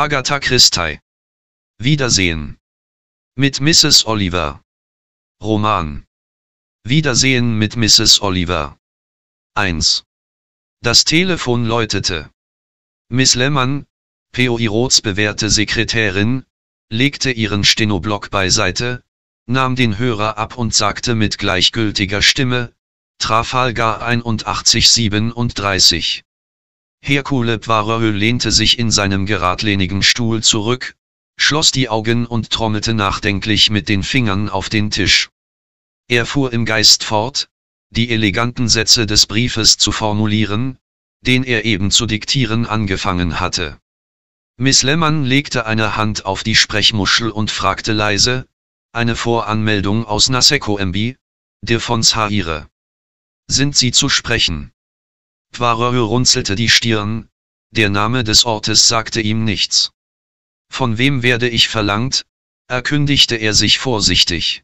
Agatha Christie. Wiedersehen. Mit Mrs. Oliver. Roman. Wiedersehen mit Mrs. Oliver. 1. Das Telefon läutete. Miss Lemon, Poirots bewährte Sekretärin, legte ihren Stenoblock beiseite, nahm den Hörer ab und sagte mit gleichgültiger Stimme, Trafalgar 8137. Hercule Poirot lehnte sich in seinem geradlinigen Stuhl zurück, schloss die Augen und trommelte nachdenklich mit den Fingern auf den Tisch. Er fuhr im Geist fort, die eleganten Sätze des Briefes zu formulieren, den er eben zu diktieren angefangen hatte. Miss Lemon legte eine Hand auf die Sprechmuschel und fragte leise, eine Voranmeldung aus Naseko MB, Devonshire. Sind Sie zu sprechen? Poirot runzelte die Stirn, der Name des Ortes sagte ihm nichts. Von wem werde ich verlangt? Erkundigte er sich vorsichtig.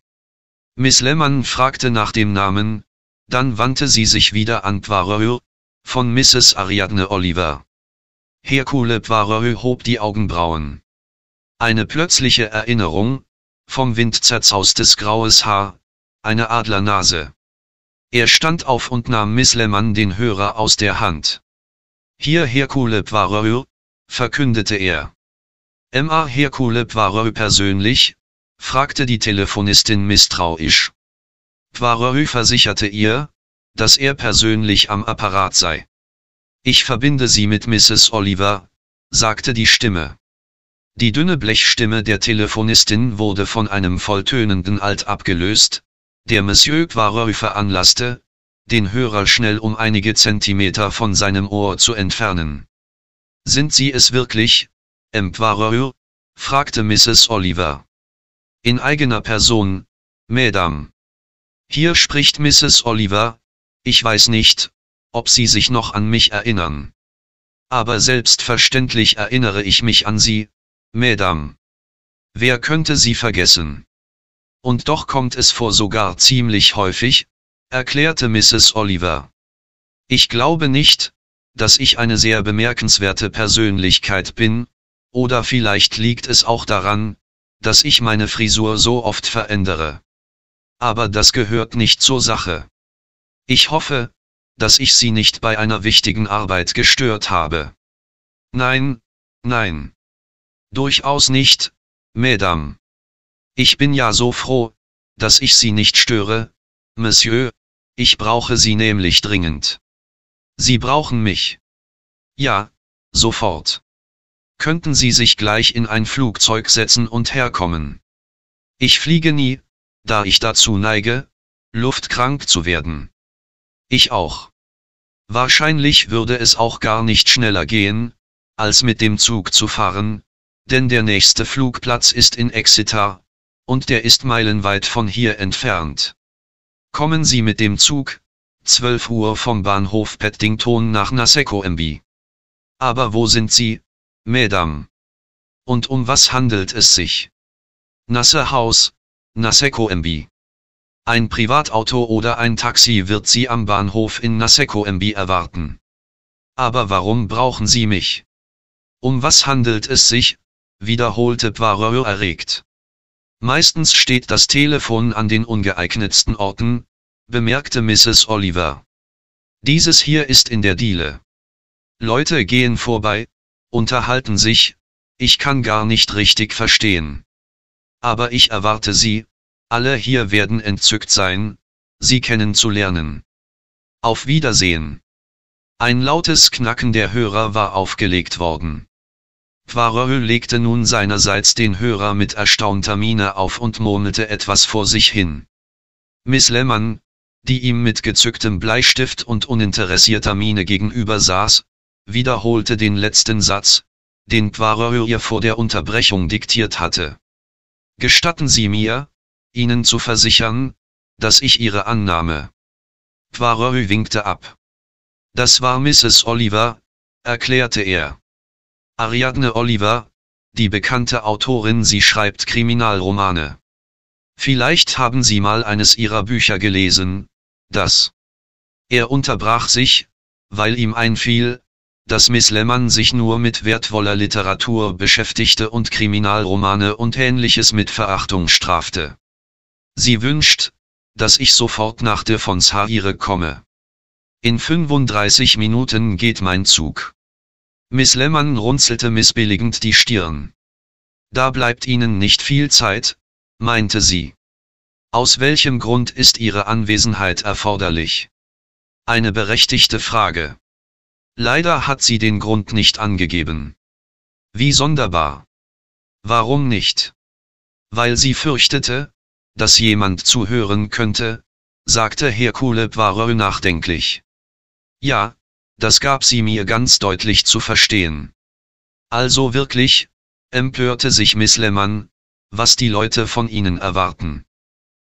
Miss Lemon fragte nach dem Namen, dann wandte sie sich wieder an Poirot, von Mrs. Ariadne Oliver. Hercule Poirot hob die Augenbrauen. Eine plötzliche Erinnerung, vom Wind zerzaustes graues Haar, eine Adlernase. Er stand auf und nahm Miss Lemon den Hörer aus der Hand. Hier Hercule Poirot, verkündete er. M.A. Hercule Poirot persönlich? Fragte die Telefonistin misstrauisch. Poirot versicherte ihr, dass er persönlich am Apparat sei. Ich verbinde Sie mit Mrs. Oliver, sagte die Stimme. Die dünne Blechstimme der Telefonistin wurde von einem volltönenden Alt abgelöst, der Monsieur Poirot veranlasste, den Hörer schnell um einige Zentimeter von seinem Ohr zu entfernen. Sind Sie es wirklich, M. Poirot? Fragte Mrs. Oliver. In eigener Person, Madame. Hier spricht Mrs. Oliver, ich weiß nicht, ob Sie sich noch an mich erinnern. Aber selbstverständlich erinnere ich mich an Sie, Madame. Wer könnte Sie vergessen? Und doch kommt es vor sogar ziemlich häufig, erklärte Mrs. Oliver. Ich glaube nicht, dass ich eine sehr bemerkenswerte Persönlichkeit bin, oder vielleicht liegt es auch daran, dass ich meine Frisur so oft verändere. Aber das gehört nicht zur Sache. Ich hoffe, dass ich Sie nicht bei einer wichtigen Arbeit gestört habe. Nein, nein. Durchaus nicht, Madame. Ich bin ja so froh, dass ich Sie nicht störe, Monsieur, ich brauche Sie nämlich dringend. Sie brauchen mich. Ja, sofort. Könnten Sie sich gleich in ein Flugzeug setzen und herkommen? Ich fliege nie, da ich dazu neige, luftkrank zu werden. Ich auch. Wahrscheinlich würde es auch gar nicht schneller gehen, als mit dem Zug zu fahren, denn der nächste Flugplatz ist in Exeter, und der ist meilenweit von hier entfernt. Kommen Sie mit dem Zug, 12 Uhr vom Bahnhof Paddington nach Naseko MB. Aber wo sind Sie, Madame? Und um was handelt es sich? Nasse Haus, Naseko MB. Ein Privatauto oder ein Taxi wird Sie am Bahnhof in Naseko MB erwarten. Aber warum brauchen Sie mich? Um was handelt es sich? Wiederholte Poirot erregt. Meistens steht das Telefon an den ungeeignetsten Orten, bemerkte Mrs. Oliver. Dieses hier ist in der Diele. Leute gehen vorbei, unterhalten sich, ich kann gar nicht richtig verstehen. Aber ich erwarte Sie, alle hier werden entzückt sein, Sie kennenzulernen. Auf Wiedersehen. Ein lautes Knacken der Hörer war aufgelegt worden. Poirot legte nun seinerseits den Hörer mit erstaunter Miene auf und murmelte etwas vor sich hin. Miss Lemon, die ihm mit gezücktem Bleistift und uninteressierter Miene gegenüber saß, wiederholte den letzten Satz, den Poirot ihr vor der Unterbrechung diktiert hatte. Gestatten Sie mir, Ihnen zu versichern, dass ich Ihre Annahme. Poirot winkte ab. Das war Mrs. Oliver, erklärte er. Ariadne Oliver, die bekannte Autorin, sie schreibt Kriminalromane. Vielleicht haben Sie mal eines ihrer Bücher gelesen, das. Er unterbrach sich, weil ihm einfiel, dass Miss Lemon sich nur mit wertvoller Literatur beschäftigte und Kriminalromane und Ähnliches mit Verachtung strafte. Sie wünscht, dass ich sofort nach der von Saire komme. In 35 Minuten geht mein Zug. Miss Lemon runzelte missbilligend die Stirn. Da bleibt Ihnen nicht viel Zeit, meinte sie. Aus welchem Grund ist Ihre Anwesenheit erforderlich? Eine berechtigte Frage. Leider hat sie den Grund nicht angegeben. Wie sonderbar. Warum nicht? Weil sie fürchtete, dass jemand zuhören könnte, sagte Hercule Poirot nachdenklich. Ja, das gab sie mir ganz deutlich zu verstehen. Also wirklich, empörte sich Miss Lemon, was die Leute von Ihnen erwarten.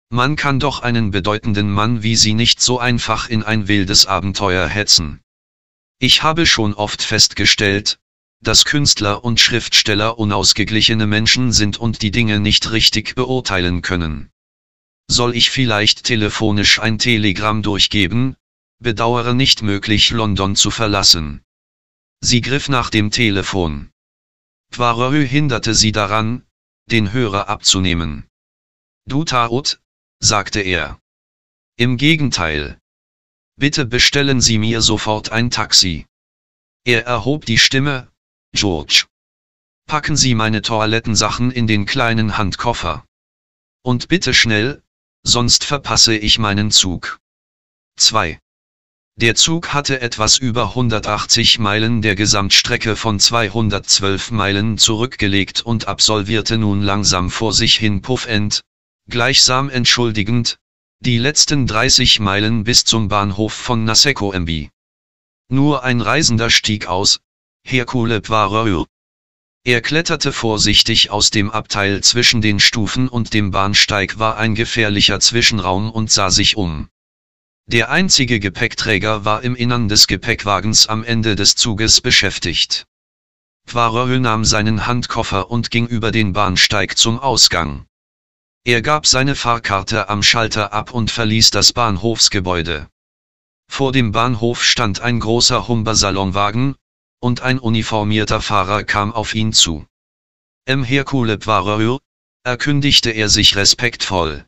Man kann doch einen bedeutenden Mann wie Sie nicht so einfach in ein wildes Abenteuer hetzen. Ich habe schon oft festgestellt, dass Künstler und Schriftsteller unausgeglichene Menschen sind und die Dinge nicht richtig beurteilen können. Soll ich vielleicht telefonisch ein Telegramm durchgeben? Bedauere nicht möglich, London zu verlassen. Sie griff nach dem Telefon. Poirot hinderte sie daran, den Hörer abzunehmen. Du Taot, sagte er. Im Gegenteil. Bitte bestellen Sie mir sofort ein Taxi. Er erhob die Stimme, George. Packen Sie meine Toilettensachen in den kleinen Handkoffer. Und bitte schnell, sonst verpasse ich meinen Zug. 2. Der Zug hatte etwas über 180 Meilen der Gesamtstrecke von 212 Meilen zurückgelegt und absolvierte nun langsam vor sich hin puffend, gleichsam entschuldigend, die letzten 30 Meilen bis zum Bahnhof von Naseko MB. Nur ein Reisender stieg aus, Hercule Poirot. Er kletterte vorsichtig aus dem Abteil zwischen den Stufen und dem Bahnsteig war ein gefährlicher Zwischenraum und sah sich um. Der einzige Gepäckträger war im Innern des Gepäckwagens am Ende des Zuges beschäftigt. Poirot nahm seinen Handkoffer und ging über den Bahnsteig zum Ausgang. Er gab seine Fahrkarte am Schalter ab und verließ das Bahnhofsgebäude. Vor dem Bahnhof stand ein großer Humbersalonwagen, und ein uniformierter Fahrer kam auf ihn zu. Hercule Poirot, erkündigte er sich respektvoll.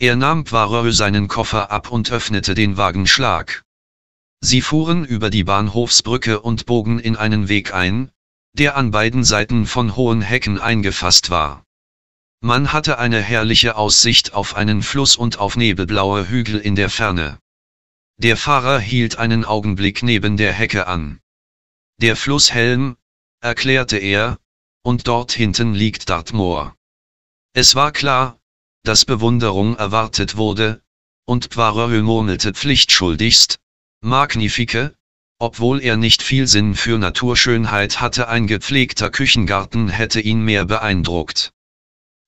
Er nahm Poirot seinen Koffer ab und öffnete den Wagenschlag. Sie fuhren über die Bahnhofsbrücke und bogen in einen Weg ein, der an beiden Seiten von hohen Hecken eingefasst war. Man hatte eine herrliche Aussicht auf einen Fluss und auf nebelblaue Hügel in der Ferne. Der Fahrer hielt einen Augenblick neben der Hecke an. Der Flusshelm, erklärte er, und dort hinten liegt Dartmoor. Es war klar, dass Bewunderung erwartet wurde, und Poirot murmelte pflichtschuldigst, magnifique, obwohl er nicht viel Sinn für Naturschönheit hatte, ein gepflegter Küchengarten hätte ihn mehr beeindruckt.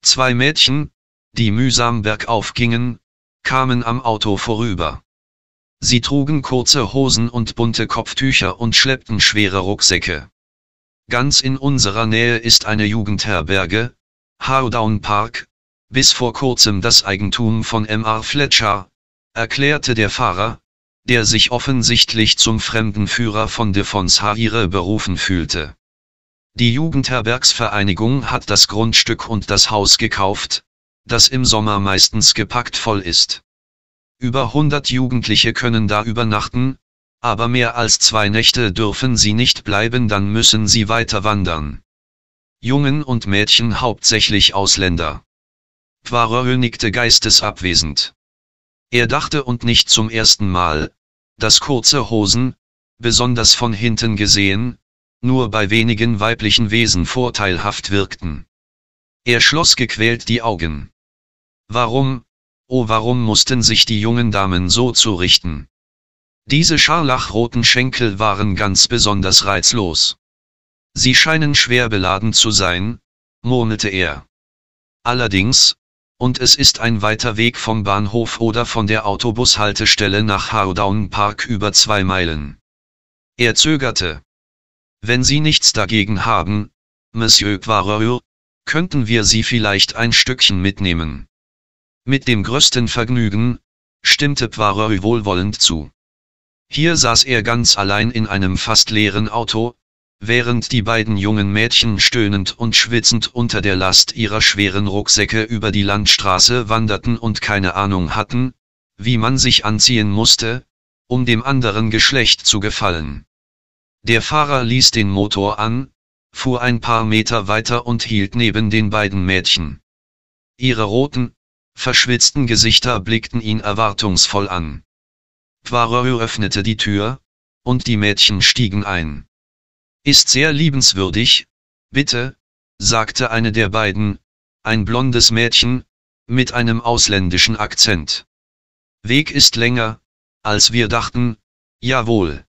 Zwei Mädchen, die mühsam bergauf gingen, kamen am Auto vorüber. Sie trugen kurze Hosen und bunte Kopftücher und schleppten schwere Rucksäcke. Ganz in unserer Nähe ist eine Jugendherberge, Hardown Park, bis vor kurzem das Eigentum von Mr. Fletcher, erklärte der Fahrer, der sich offensichtlich zum Fremdenführer von Devonshire berufen fühlte. Die Jugendherbergsvereinigung hat das Grundstück und das Haus gekauft, das im Sommer meistens gepackt voll ist. Über 100 Jugendliche können da übernachten, aber mehr als 2 Nächte dürfen sie nicht bleiben, dann müssen sie weiter wandern. Jungen und Mädchen, hauptsächlich Ausländer. Poirot nickte geistesabwesend. Er dachte, und nicht zum ersten Mal, dass kurze Hosen, besonders von hinten gesehen, nur bei wenigen weiblichen Wesen vorteilhaft wirkten. Er schloss gequält die Augen. Warum, oh warum mussten sich die jungen Damen so zurichten? Diese scharlachroten Schenkel waren ganz besonders reizlos. Sie scheinen schwer beladen zu sein, murmelte er. Allerdings, und es ist ein weiter Weg vom Bahnhof oder von der Autobushaltestelle nach Hardown Park über 2 Meilen. Er zögerte. Wenn Sie nichts dagegen haben, Monsieur Poirot, könnten wir Sie vielleicht ein Stückchen mitnehmen. Mit dem größten Vergnügen, stimmte Poirot wohlwollend zu. Hier saß er ganz allein in einem fast leeren Auto, während die beiden jungen Mädchen stöhnend und schwitzend unter der Last ihrer schweren Rucksäcke über die Landstraße wanderten und keine Ahnung hatten, wie man sich anziehen musste, um dem anderen Geschlecht zu gefallen. Der Fahrer ließ den Motor an, fuhr ein paar Meter weiter und hielt neben den beiden Mädchen. Ihre roten, verschwitzten Gesichter blickten ihn erwartungsvoll an. Poirot öffnete die Tür, und die Mädchen stiegen ein. »Ist sehr liebenswürdig, bitte«, sagte eine der beiden, ein blondes Mädchen, mit einem ausländischen Akzent. »Weg ist länger, als wir dachten, jawohl.«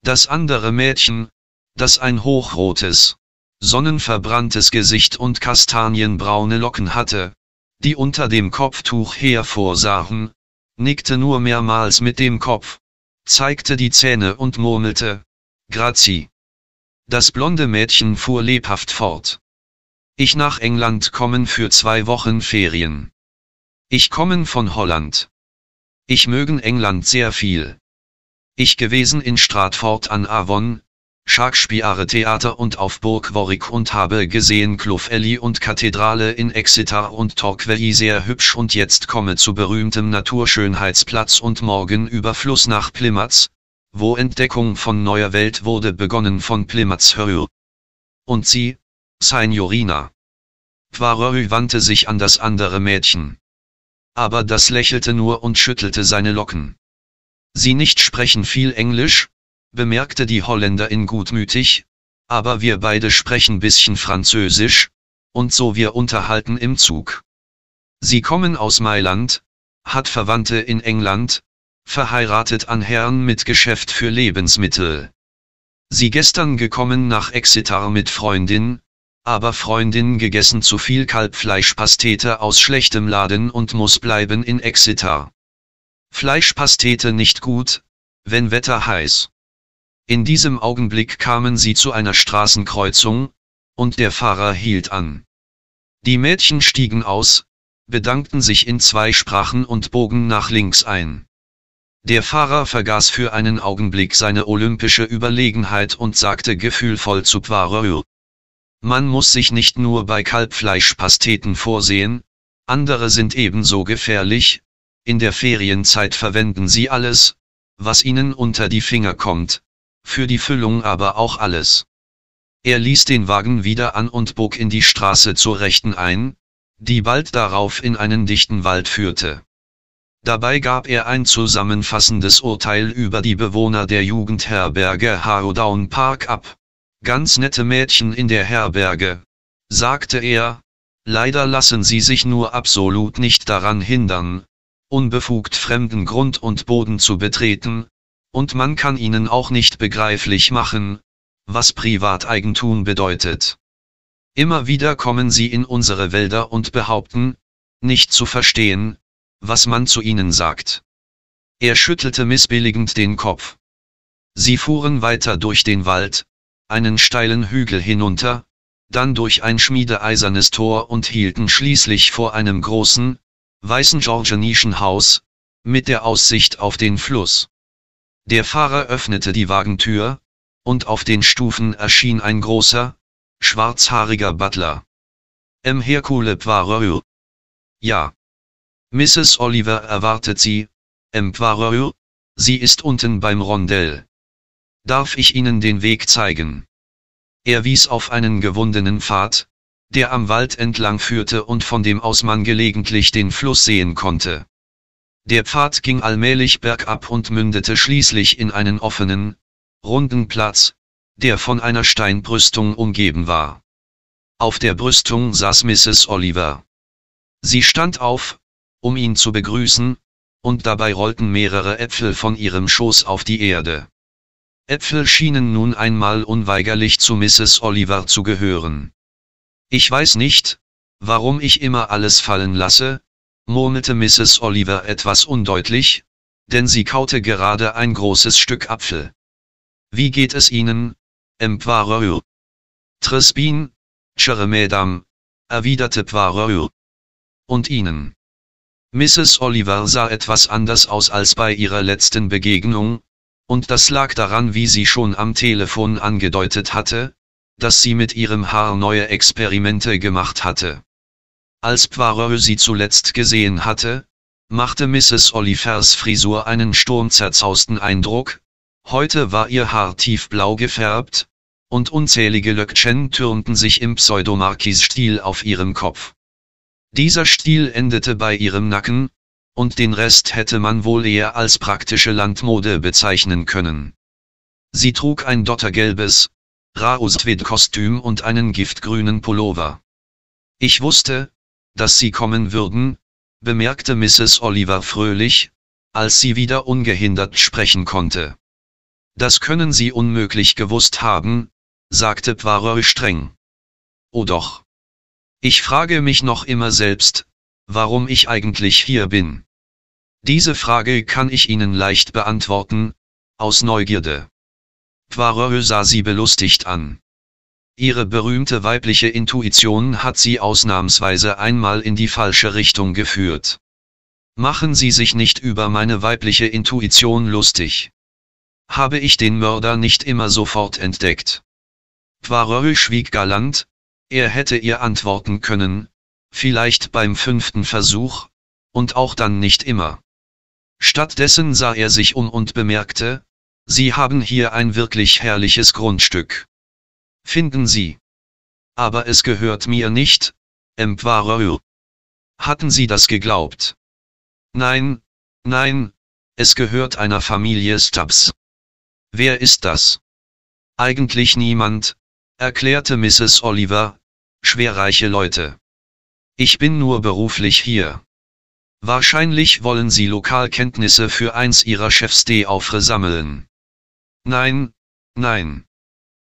Das andere Mädchen, das ein hochrotes, sonnenverbranntes Gesicht und kastanienbraune Locken hatte, die unter dem Kopftuch hervorsahen, nickte nur mehrmals mit dem Kopf, zeigte die Zähne und murmelte, »Grazie.« Das blonde Mädchen fuhr lebhaft fort. »Ich nach England kommen für 2 Wochen Ferien. Ich kommen von Holland. Ich mögen England sehr viel. Ich gewesen in Stratford an Avon, Shakespeare Theater und auf Burg Warwick und habe gesehen Clovelly und Kathedrale in Exeter und Torquay sehr hübsch und jetzt komme zu berühmtem Naturschönheitsplatz und morgen über Fluss nach Plymouth, wo Entdeckung von neuer Welt wurde begonnen von Plymouth Hoe. Und Sie, Signorina.« Poirot wandte sich an das andere Mädchen. Aber das lächelte nur und schüttelte seine Locken. »Sie nicht sprechen viel Englisch?« bemerkte die Holländerin gutmütig, »aber wir beide sprechen bisschen Französisch, und so wir unterhalten im Zug. Sie kommen aus Mailand, hat Verwandte in England, verheiratet an Herrn mit Geschäft für Lebensmittel. Sie gestern gekommen nach Exeter mit Freundin, aber Freundin gegessen zu viel Kalbfleischpastete aus schlechtem Laden und muss bleiben in Exeter. Fleischpastete nicht gut, wenn Wetter heiß.« In diesem Augenblick kamen sie zu einer Straßenkreuzung, und der Fahrer hielt an. Die Mädchen stiegen aus, bedankten sich in 2 Sprachen und bogen nach links ein. Der Fahrer vergaß für einen Augenblick seine olympische Überlegenheit und sagte gefühlvoll zu Poirot: »Man muss sich nicht nur bei Kalbfleischpasteten vorsehen, andere sind ebenso gefährlich, in der Ferienzeit verwenden sie alles, was ihnen unter die Finger kommt, für die Füllung aber auch alles.« Er ließ den Wagen wieder an und bog in die Straße zur Rechten ein, die bald darauf in einen dichten Wald führte. Dabei gab er ein zusammenfassendes Urteil über die Bewohner der Jugendherberge Hardown Park ab. »Ganz nette Mädchen in der Herberge«, sagte er, »leider lassen sie sich nur absolut nicht daran hindern, unbefugt fremden Grund und Boden zu betreten, und man kann ihnen auch nicht begreiflich machen, was Privateigentum bedeutet. Immer wieder kommen sie in unsere Wälder und behaupten, nicht zu verstehen, was man zu ihnen sagt.« Er schüttelte missbilligend den Kopf. Sie fuhren weiter durch den Wald, einen steilen Hügel hinunter, dann durch ein schmiedeeisernes Tor und hielten schließlich vor einem großen, weißen georgianischen Haus, mit der Aussicht auf den Fluss. Der Fahrer öffnete die Wagentür, und auf den Stufen erschien ein großer, schwarzhaariger Butler. Hercule Poirot.« »Ja. Mrs. Oliver erwartet Sie, Poirot, sie ist unten beim Rondell. Darf ich Ihnen den Weg zeigen?« Er wies auf einen gewundenen Pfad, der am Wald entlang führte und von dem aus man gelegentlich den Fluss sehen konnte. Der Pfad ging allmählich bergab und mündete schließlich in einen offenen, runden Platz, der von einer Steinbrüstung umgeben war. Auf der Brüstung saß Mrs. Oliver. Sie stand auf, um ihn zu begrüßen, und dabei rollten mehrere Äpfel von ihrem Schoß auf die Erde. Äpfel schienen nun einmal unweigerlich zu Mrs. Oliver zu gehören. »Ich weiß nicht, warum ich immer alles fallen lasse«, murmelte Mrs. Oliver etwas undeutlich, denn sie kaute gerade ein großes Stück Apfel. »Wie geht es Ihnen, Poirot?« »Très bien, chère Madame«, erwiderte Poirot. »Und Ihnen?« Mrs. Oliver sah etwas anders aus als bei ihrer letzten Begegnung, Und das lag daran, wie sie schon am Telefon angedeutet hatte, dass sie mit ihrem Haar neue Experimente gemacht hatte. Als Poirot sie zuletzt gesehen hatte, machte Mrs. Olivers Frisur einen sturmzerzausten Eindruck, heute war ihr Haar tiefblau gefärbt, und unzählige Löckchen türmten sich im Pseudomarquis-Stil auf ihrem Kopf. Dieser Stil endete bei ihrem Nacken, und den Rest hätte man wohl eher als praktische Landmode bezeichnen können. Sie trug ein dottergelbes, rares Tweed-Kostüm und einen giftgrünen Pullover. Ich wusste, dass Sie kommen würden, bemerkte Mrs. Oliver fröhlich, als sie wieder ungehindert sprechen konnte. Das können Sie unmöglich gewusst haben, sagte Poirot streng. Oh doch. Ich frage mich noch immer selbst, warum ich eigentlich hier bin. Diese Frage kann ich Ihnen leicht beantworten, aus Neugierde. Poirot sah sie belustigt an. Ihre berühmte weibliche Intuition hat sie ausnahmsweise einmal in die falsche Richtung geführt. Machen Sie sich nicht über meine weibliche Intuition lustig. Habe ich den Mörder nicht immer sofort entdeckt? Poirot schwieg galant, er hätte ihr antworten können, vielleicht beim 5. Versuch, und auch dann nicht immer. Stattdessen sah er sich um und bemerkte, Sie haben hier ein wirklich herrliches Grundstück. Finden Sie. Aber es gehört mir nicht, M. Poirot. Hatten Sie das geglaubt? Nein, nein, es gehört einer Familie Stubbs. Wer ist das? Eigentlich niemand, erklärte Mrs. Oliver, schwerreiche Leute. Ich bin nur beruflich hier. Wahrscheinlich wollen Sie Lokalkenntnisse für eins Ihrer Chefs-Aufre sammeln. Nein, nein.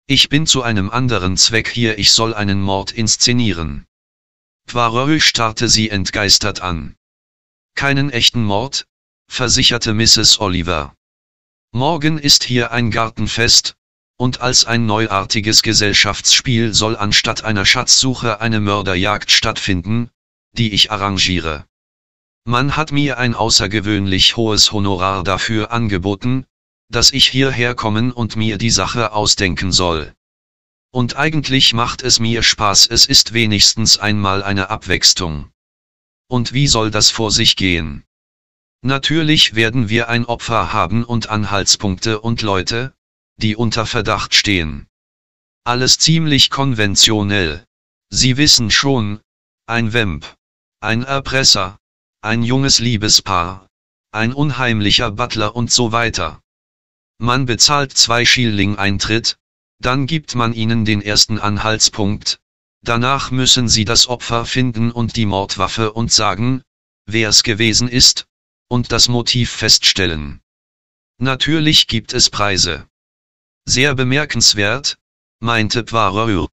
Ich bin zu einem anderen Zweck hier, ich soll einen Mord inszenieren. Poirot starrte sie entgeistert an. Keinen echten Mord, versicherte Mrs. Oliver. Morgen ist hier ein Gartenfest, und als ein neuartiges Gesellschaftsspiel soll anstatt einer Schatzsuche eine Mörderjagd stattfinden, die ich arrangiere. Man hat mir ein außergewöhnlich hohes Honorar dafür angeboten, dass ich hierher kommen und mir die Sache ausdenken soll. Und eigentlich macht es mir Spaß, es ist wenigstens einmal eine Abwechslung. Und wie soll das vor sich gehen? Natürlich werden wir ein Opfer haben und Anhaltspunkte und Leute, die unter Verdacht stehen. Alles ziemlich konventionell. Sie wissen schon, ein Vamp, ein Erpresser, ein junges Liebespaar, ein unheimlicher Butler und so weiter. Man bezahlt 2 Schilling Eintritt, dann gibt man ihnen den ersten Anhaltspunkt, danach müssen sie das Opfer finden und die Mordwaffe und sagen, wer es gewesen ist, und das Motiv feststellen. Natürlich gibt es Preise. Sehr bemerkenswert, meinte Poirot.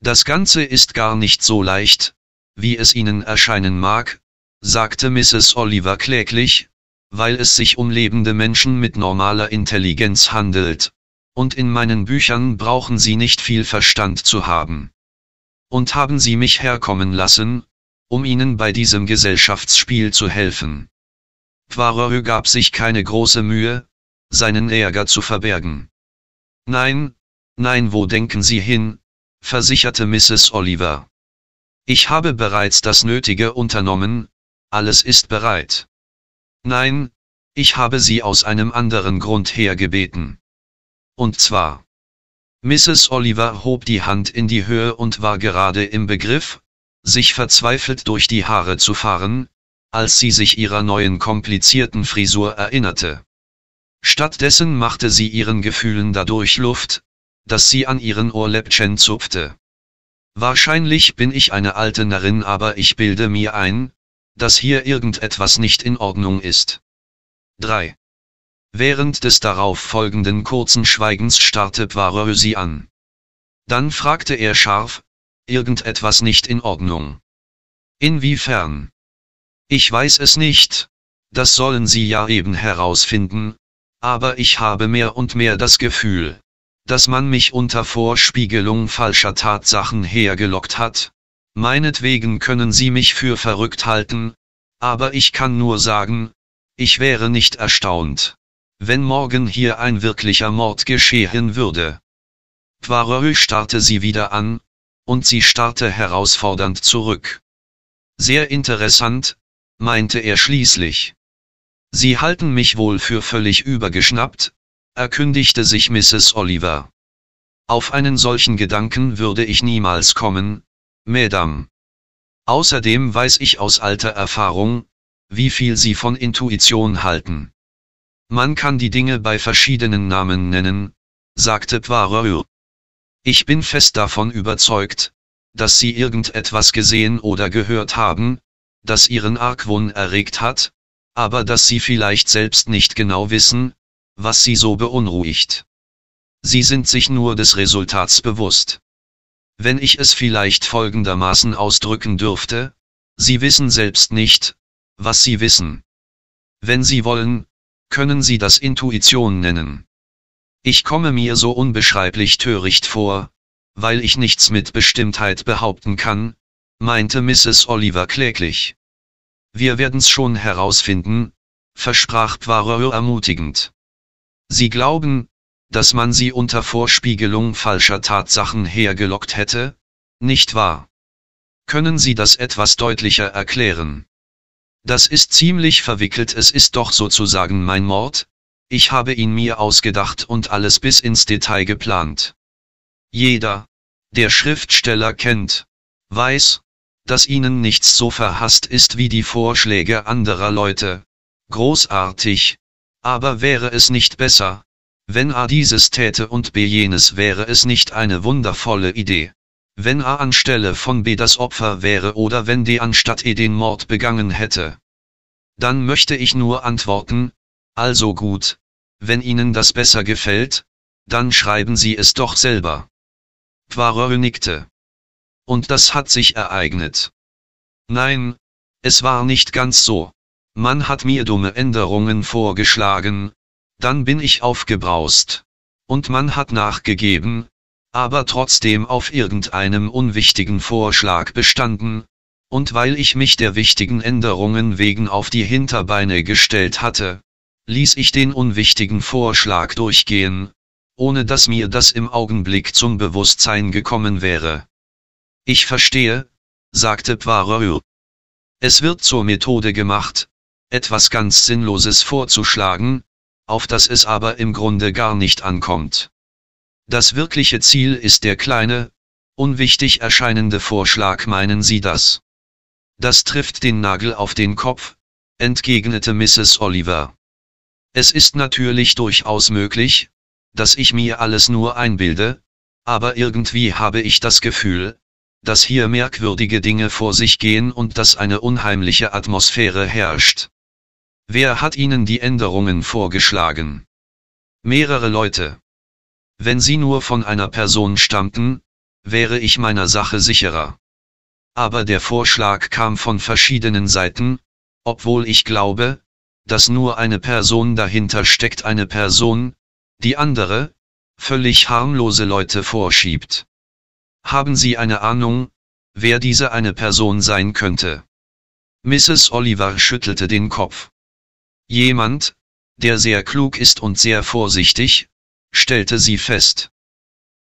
Das Ganze ist gar nicht so leicht, wie es Ihnen erscheinen mag, sagte Mrs. Oliver kläglich, weil es sich um lebende Menschen mit normaler Intelligenz handelt, und in meinen Büchern brauchen Sie nicht viel Verstand zu haben. Und haben Sie mich herkommen lassen, um Ihnen bei diesem Gesellschaftsspiel zu helfen. Poirot gab sich keine große Mühe, seinen Ärger zu verbergen. Nein, nein, wo denken Sie hin, versicherte Mrs. Oliver. Ich habe bereits das Nötige unternommen, alles ist bereit. Nein, ich habe Sie aus einem anderen Grund her gebeten. Und zwar. Mrs. Oliver hob die Hand in die Höhe und war gerade im Begriff, sich verzweifelt durch die Haare zu fahren, als sie sich ihrer neuen komplizierten Frisur erinnerte. Stattdessen machte sie ihren Gefühlen dadurch Luft, dass sie an ihren Ohrläppchen zupfte. Wahrscheinlich bin ich eine alte Narrin, aber ich bilde mir ein, dass hier irgendetwas nicht in Ordnung ist. 3. Während des darauf folgenden kurzen Schweigens starrte Poirot sie an. Dann fragte er scharf, irgendetwas nicht in Ordnung. Inwiefern? Ich weiß es nicht, das sollen Sie ja eben herausfinden, aber ich habe mehr und mehr das Gefühl, dass man mich unter Vorspiegelung falscher Tatsachen hergelockt hat. Meinetwegen können Sie mich für verrückt halten, aber ich kann nur sagen, ich wäre nicht erstaunt, wenn morgen hier ein wirklicher Mord geschehen würde. Poirot starrte sie wieder an, und sie starrte herausfordernd zurück. Sehr interessant, meinte er schließlich. Sie halten mich wohl für völlig übergeschnappt, erkündigte sich Mrs. Oliver. Auf einen solchen Gedanken würde ich niemals kommen, Madame. Außerdem weiß ich aus alter Erfahrung, wie viel Sie von Intuition halten. Man kann die Dinge bei verschiedenen Namen nennen, sagte Poirot. Ich bin fest davon überzeugt, dass Sie irgendetwas gesehen oder gehört haben, das Ihren Argwohn erregt hat, aber dass Sie vielleicht selbst nicht genau wissen, was Sie so beunruhigt. Sie sind sich nur des Resultats bewusst. Wenn ich es vielleicht folgendermaßen ausdrücken dürfte, Sie wissen selbst nicht, was Sie wissen. Wenn Sie wollen, können Sie das Intuition nennen. Ich komme mir so unbeschreiblich töricht vor, weil ich nichts mit Bestimmtheit behaupten kann, meinte Mrs. Oliver kläglich. Wir werden's schon herausfinden, versprach Poirot ermutigend. Sie glauben, dass man sie unter Vorspiegelung falscher Tatsachen hergelockt hätte, nicht wahr? Können Sie das etwas deutlicher erklären? Das ist ziemlich verwickelt, es ist doch sozusagen mein Mord, ich habe ihn mir ausgedacht und alles bis ins Detail geplant. Jeder, der Schriftsteller kennt, weiß, dass ihnen nichts so verhasst ist wie die Vorschläge anderer Leute. Großartig, aber wäre es nicht besser, wenn A dieses täte und B jenes, wäre es nicht eine wundervolle Idee? Wenn A anstelle von B das Opfer wäre oder wenn D anstatt E den Mord begangen hätte? Dann möchte ich nur antworten, also gut, wenn Ihnen das besser gefällt, dann schreiben Sie es doch selber. Poirot nickte. Und das hat sich ereignet. Nein, es war nicht ganz so. Man hat mir dumme Änderungen vorgeschlagen, dann bin ich aufgebraust. Und man hat nachgegeben, aber trotzdem auf irgendeinem unwichtigen Vorschlag bestanden, und weil ich mich der wichtigen Änderungen wegen auf die Hinterbeine gestellt hatte, ließ ich den unwichtigen Vorschlag durchgehen, ohne dass mir das im Augenblick zum Bewusstsein gekommen wäre. Ich verstehe, sagte Poirot. Es wird zur Methode gemacht, etwas ganz Sinnloses vorzuschlagen, auf das es aber im Grunde gar nicht ankommt. Das wirkliche Ziel ist der kleine, unwichtig erscheinende Vorschlag, meinen Sie das? Das trifft den Nagel auf den Kopf, entgegnete Mrs. Oliver. Es ist natürlich durchaus möglich, dass ich mir alles nur einbilde, aber irgendwie habe ich das Gefühl, dass hier merkwürdige Dinge vor sich gehen und dass eine unheimliche Atmosphäre herrscht. Wer hat Ihnen die Änderungen vorgeschlagen? Mehrere Leute. Wenn sie nur von einer Person stammten, wäre ich meiner Sache sicherer. Aber der Vorschlag kam von verschiedenen Seiten, obwohl ich glaube, dass nur eine Person dahinter steckt, eine Person, die andere, völlig harmlose Leute vorschiebt. Haben Sie eine Ahnung, wer diese eine Person sein könnte? Mrs. Oliver schüttelte den Kopf. Jemand, der sehr klug ist und sehr vorsichtig, stellte sie fest.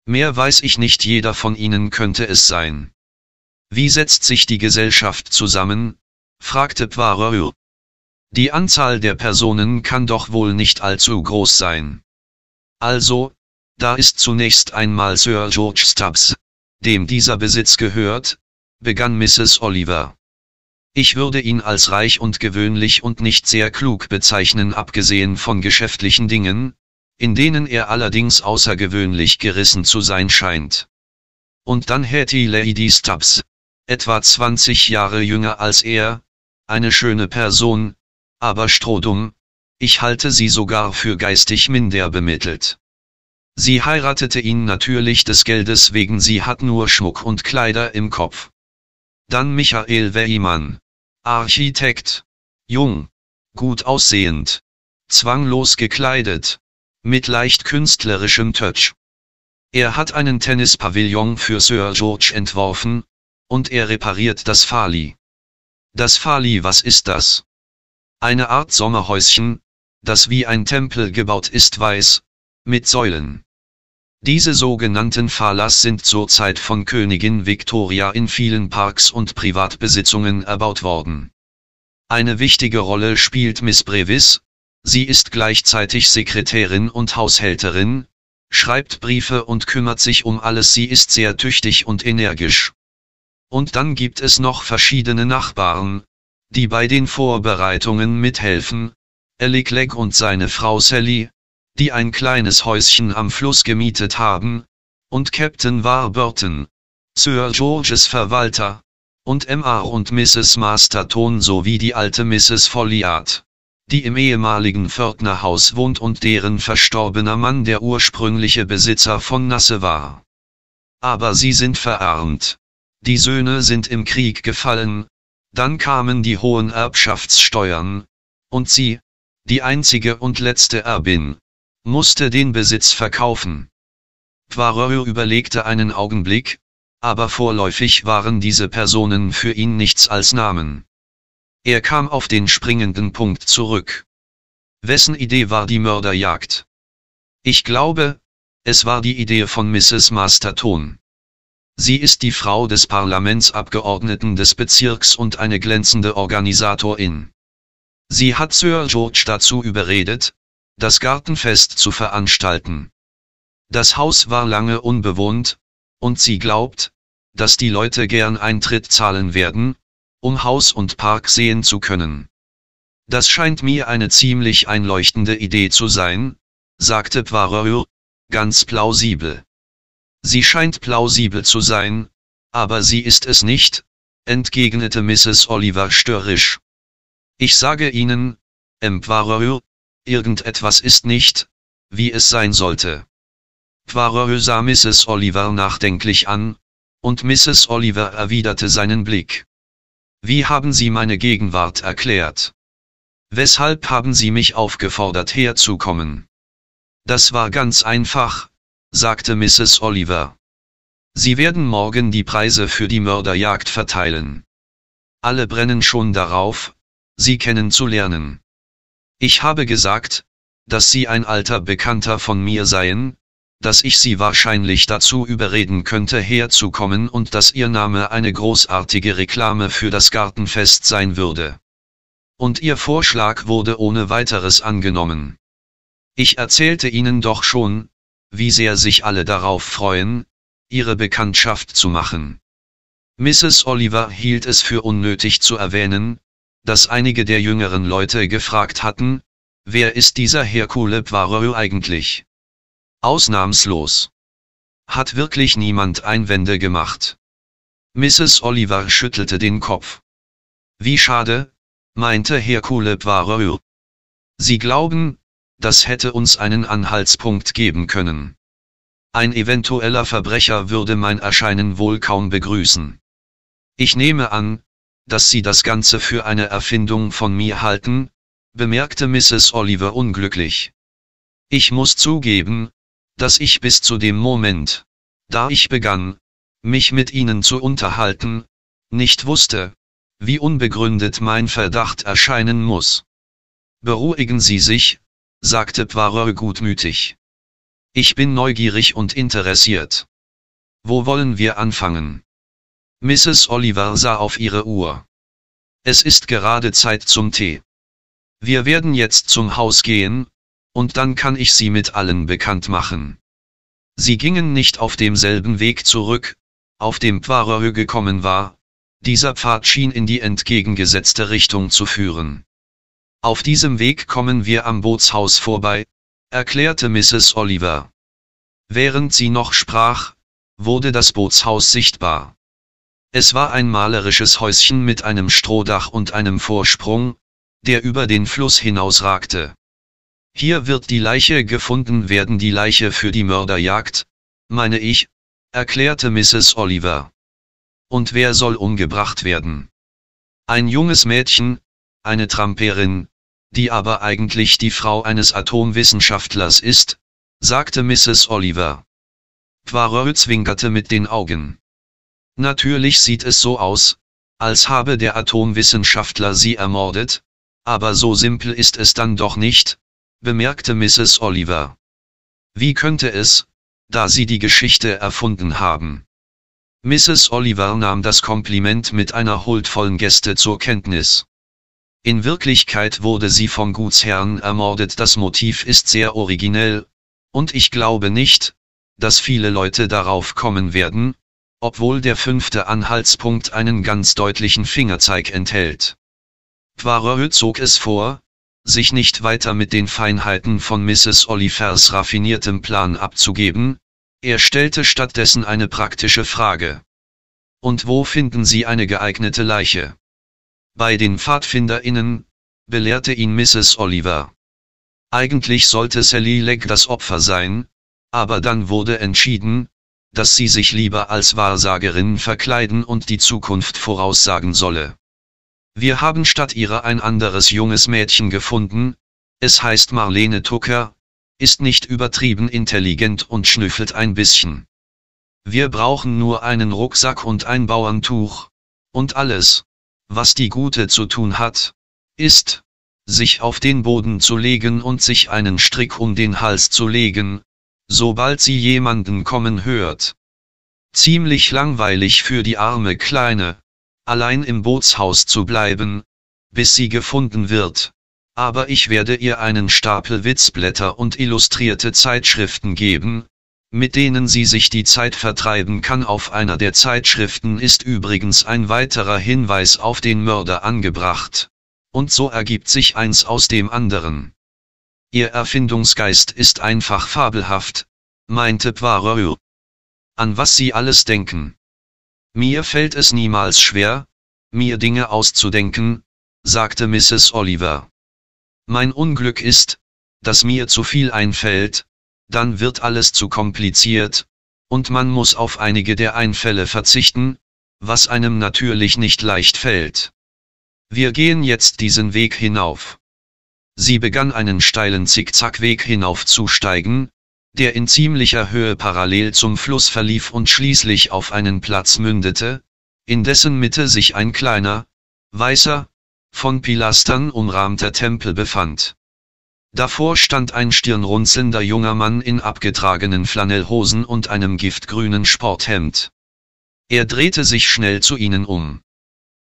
Mehr weiß ich nicht, jeder von Ihnen könnte es sein. Wie setzt sich die Gesellschaft zusammen? Fragte Poirot. Die Anzahl der Personen kann doch wohl nicht allzu groß sein. Also, da ist zunächst einmal Sir George Stubbs, dem dieser Besitz gehört, begann Mrs. Oliver. Ich würde ihn als reich und gewöhnlich und nicht sehr klug bezeichnen, abgesehen von geschäftlichen Dingen, in denen er allerdings außergewöhnlich gerissen zu sein scheint. Und dann hätte Lady Stubbs, etwa 20 Jahre jünger als er, eine schöne Person, aber strohdumm, ich halte sie sogar für geistig minder bemittelt. Sie heiratete ihn natürlich des Geldes wegen, sie hat nur Schmuck und Kleider im Kopf. Dann Michael Weyman, Architekt, jung, gut aussehend, zwanglos gekleidet, mit leicht künstlerischem Touch. Er hat einen Tennispavillon für Sir George entworfen, und er repariert das Fali. Das Fali, was ist das? Eine Art Sommerhäuschen, das wie ein Tempel gebaut ist, weiß, mit Säulen. Diese sogenannten Phalas sind zur Zeit von Königin Victoria in vielen Parks und Privatbesitzungen erbaut worden. Eine wichtige Rolle spielt Miss Brevis, sie ist gleichzeitig Sekretärin und Haushälterin, schreibt Briefe und kümmert sich um alles, sie ist sehr tüchtig und energisch. Und dann gibt es noch verschiedene Nachbarn, die bei den Vorbereitungen mithelfen, Alec Legge und seine Frau Sally, die ein kleines Häuschen am Fluss gemietet haben, und Captain Warburton, Sir Georges Verwalter, und Mr. und Mrs. Masterton sowie die alte Mrs. Folliat, die im ehemaligen Pförtnerhaus wohnt und deren verstorbener Mann der ursprüngliche Besitzer von Nasse war. Aber sie sind verarmt. Die Söhne sind im Krieg gefallen, dann kamen die hohen Erbschaftssteuern, und sie, die einzige und letzte Erbin, musste den Besitz verkaufen. Poirot überlegte einen Augenblick, aber vorläufig waren diese Personen für ihn nichts als Namen. Er kam auf den springenden Punkt zurück. Wessen Idee war die Mörderjagd? Ich glaube, es war die Idee von Mrs. Masterton. Sie ist die Frau des Parlamentsabgeordneten des Bezirks und eine glänzende Organisatorin. Sie hat Sir George dazu überredet, das Gartenfest zu veranstalten. Das Haus war lange unbewohnt, und sie glaubt, dass die Leute gern Eintritt zahlen werden, um Haus und Park sehen zu können. Das scheint mir eine ziemlich einleuchtende Idee zu sein, sagte Poirot, ganz plausibel. Sie scheint plausibel zu sein, aber sie ist es nicht, entgegnete Mrs. Oliver störrisch. Ich sage Ihnen, Poirot, irgendetwas ist nicht, wie es sein sollte. Poirot sah Mrs. Oliver nachdenklich an, und Mrs. Oliver erwiderte seinen Blick. Wie haben Sie meine Gegenwart erklärt? Weshalb haben Sie mich aufgefordert, herzukommen? Das war ganz einfach, sagte Mrs. Oliver. Sie werden morgen die Preise für die Mörderjagd verteilen. Alle brennen schon darauf, Sie kennenzulernen. Ich habe gesagt, dass Sie ein alter Bekannter von mir seien, dass ich Sie wahrscheinlich dazu überreden könnte, herzukommen und dass Ihr Name eine großartige Reklame für das Gartenfest sein würde. Und Ihr Vorschlag wurde ohne weiteres angenommen. Ich erzählte Ihnen doch schon, wie sehr sich alle darauf freuen, Ihre Bekanntschaft zu machen. Mrs. Oliver hielt es für unnötig zu erwähnen, dass einige der jüngeren Leute gefragt hatten, wer ist dieser Hercule Poirot eigentlich? Ausnahmslos. Hat wirklich niemand Einwände gemacht? Mrs. Oliver schüttelte den Kopf. Wie schade, meinte Hercule Poirot. Sie glauben, das hätte uns einen Anhaltspunkt geben können. Ein eventueller Verbrecher würde mein Erscheinen wohl kaum begrüßen. Ich nehme an, dass Sie das Ganze für eine Erfindung von mir halten, bemerkte Mrs. Oliver unglücklich. Ich muss zugeben, dass ich bis zu dem Moment, da ich begann, mich mit Ihnen zu unterhalten, nicht wusste, wie unbegründet mein Verdacht erscheinen muss. Beruhigen Sie sich, sagte Poirot gutmütig. Ich bin neugierig und interessiert. Wo wollen wir anfangen? Mrs. Oliver sah auf ihre Uhr. Es ist gerade Zeit zum Tee. Wir werden jetzt zum Haus gehen, und dann kann ich Sie mit allen bekannt machen. Sie gingen nicht auf demselben Weg zurück, auf dem Poirot gekommen war, dieser Pfad schien in die entgegengesetzte Richtung zu führen. Auf diesem Weg kommen wir am Bootshaus vorbei, erklärte Mrs. Oliver. Während sie noch sprach, wurde das Bootshaus sichtbar. Es war ein malerisches Häuschen mit einem Strohdach und einem Vorsprung, der über den Fluss hinausragte. Hier wird die Leiche gefunden werden, die Leiche für die Mörderjagd, meine ich, erklärte Mrs. Oliver. Und wer soll umgebracht werden? Ein junges Mädchen, eine Tramperin, die aber eigentlich die Frau eines Atomwissenschaftlers ist, sagte Mrs. Oliver. Poirot zwinkerte mit den Augen. Natürlich sieht es so aus, als habe der Atomwissenschaftler sie ermordet, aber so simpel ist es dann doch nicht, bemerkte Mrs. Oliver. Wie könnte es, da Sie die Geschichte erfunden haben? Mrs. Oliver nahm das Kompliment mit einer huldvollen Geste zur Kenntnis. In Wirklichkeit wurde sie vom Gutsherrn ermordet. Das Motiv ist sehr originell, und ich glaube nicht, dass viele Leute darauf kommen werden, obwohl der 5. Anhaltspunkt einen ganz deutlichen Fingerzeig enthält. Poirot zog es vor, sich nicht weiter mit den Feinheiten von Mrs. Olivers raffiniertem Plan abzugeben, er stellte stattdessen eine praktische Frage. Und wo finden Sie eine geeignete Leiche? Bei den PfadfinderInnen, belehrte ihn Mrs. Oliver. Eigentlich sollte Sally Legge das Opfer sein, aber dann wurde entschieden, dass sie sich lieber als Wahrsagerin verkleiden und die Zukunft voraussagen solle. Wir haben statt ihrer ein anderes junges Mädchen gefunden, es heißt Marlene Tucker, ist nicht übertrieben intelligent und schnüffelt ein bisschen. Wir brauchen nur einen Rucksack und ein Bauerntuch, und alles, was die Gute zu tun hat, ist, sich auf den Boden zu legen und sich einen Strick um den Hals zu legen, sobald sie jemanden kommen hört. Ziemlich langweilig für die arme Kleine, allein im Bootshaus zu bleiben, bis sie gefunden wird. Aber ich werde ihr einen Stapel Witzblätter und illustrierte Zeitschriften geben, mit denen sie sich die Zeit vertreiben kann. Auf einer der Zeitschriften ist übrigens ein weiterer Hinweis auf den Mörder angebracht, und so ergibt sich eins aus dem anderen. Ihr Erfindungsgeist ist einfach fabelhaft, meinte Poirot. An was Sie alles denken. Mir fällt es niemals schwer, mir Dinge auszudenken, sagte Mrs. Oliver. Mein Unglück ist, dass mir zu viel einfällt, dann wird alles zu kompliziert, und man muss auf einige der Einfälle verzichten, was einem natürlich nicht leicht fällt. Wir gehen jetzt diesen Weg hinauf. Sie begann einen steilen Zickzackweg hinaufzusteigen, der in ziemlicher Höhe parallel zum Fluss verlief und schließlich auf einen Platz mündete, in dessen Mitte sich ein kleiner, weißer, von Pilastern umrahmter Tempel befand. Davor stand ein stirnrunzelnder junger Mann in abgetragenen Flanellhosen und einem giftgrünen Sporthemd. Er drehte sich schnell zu ihnen um.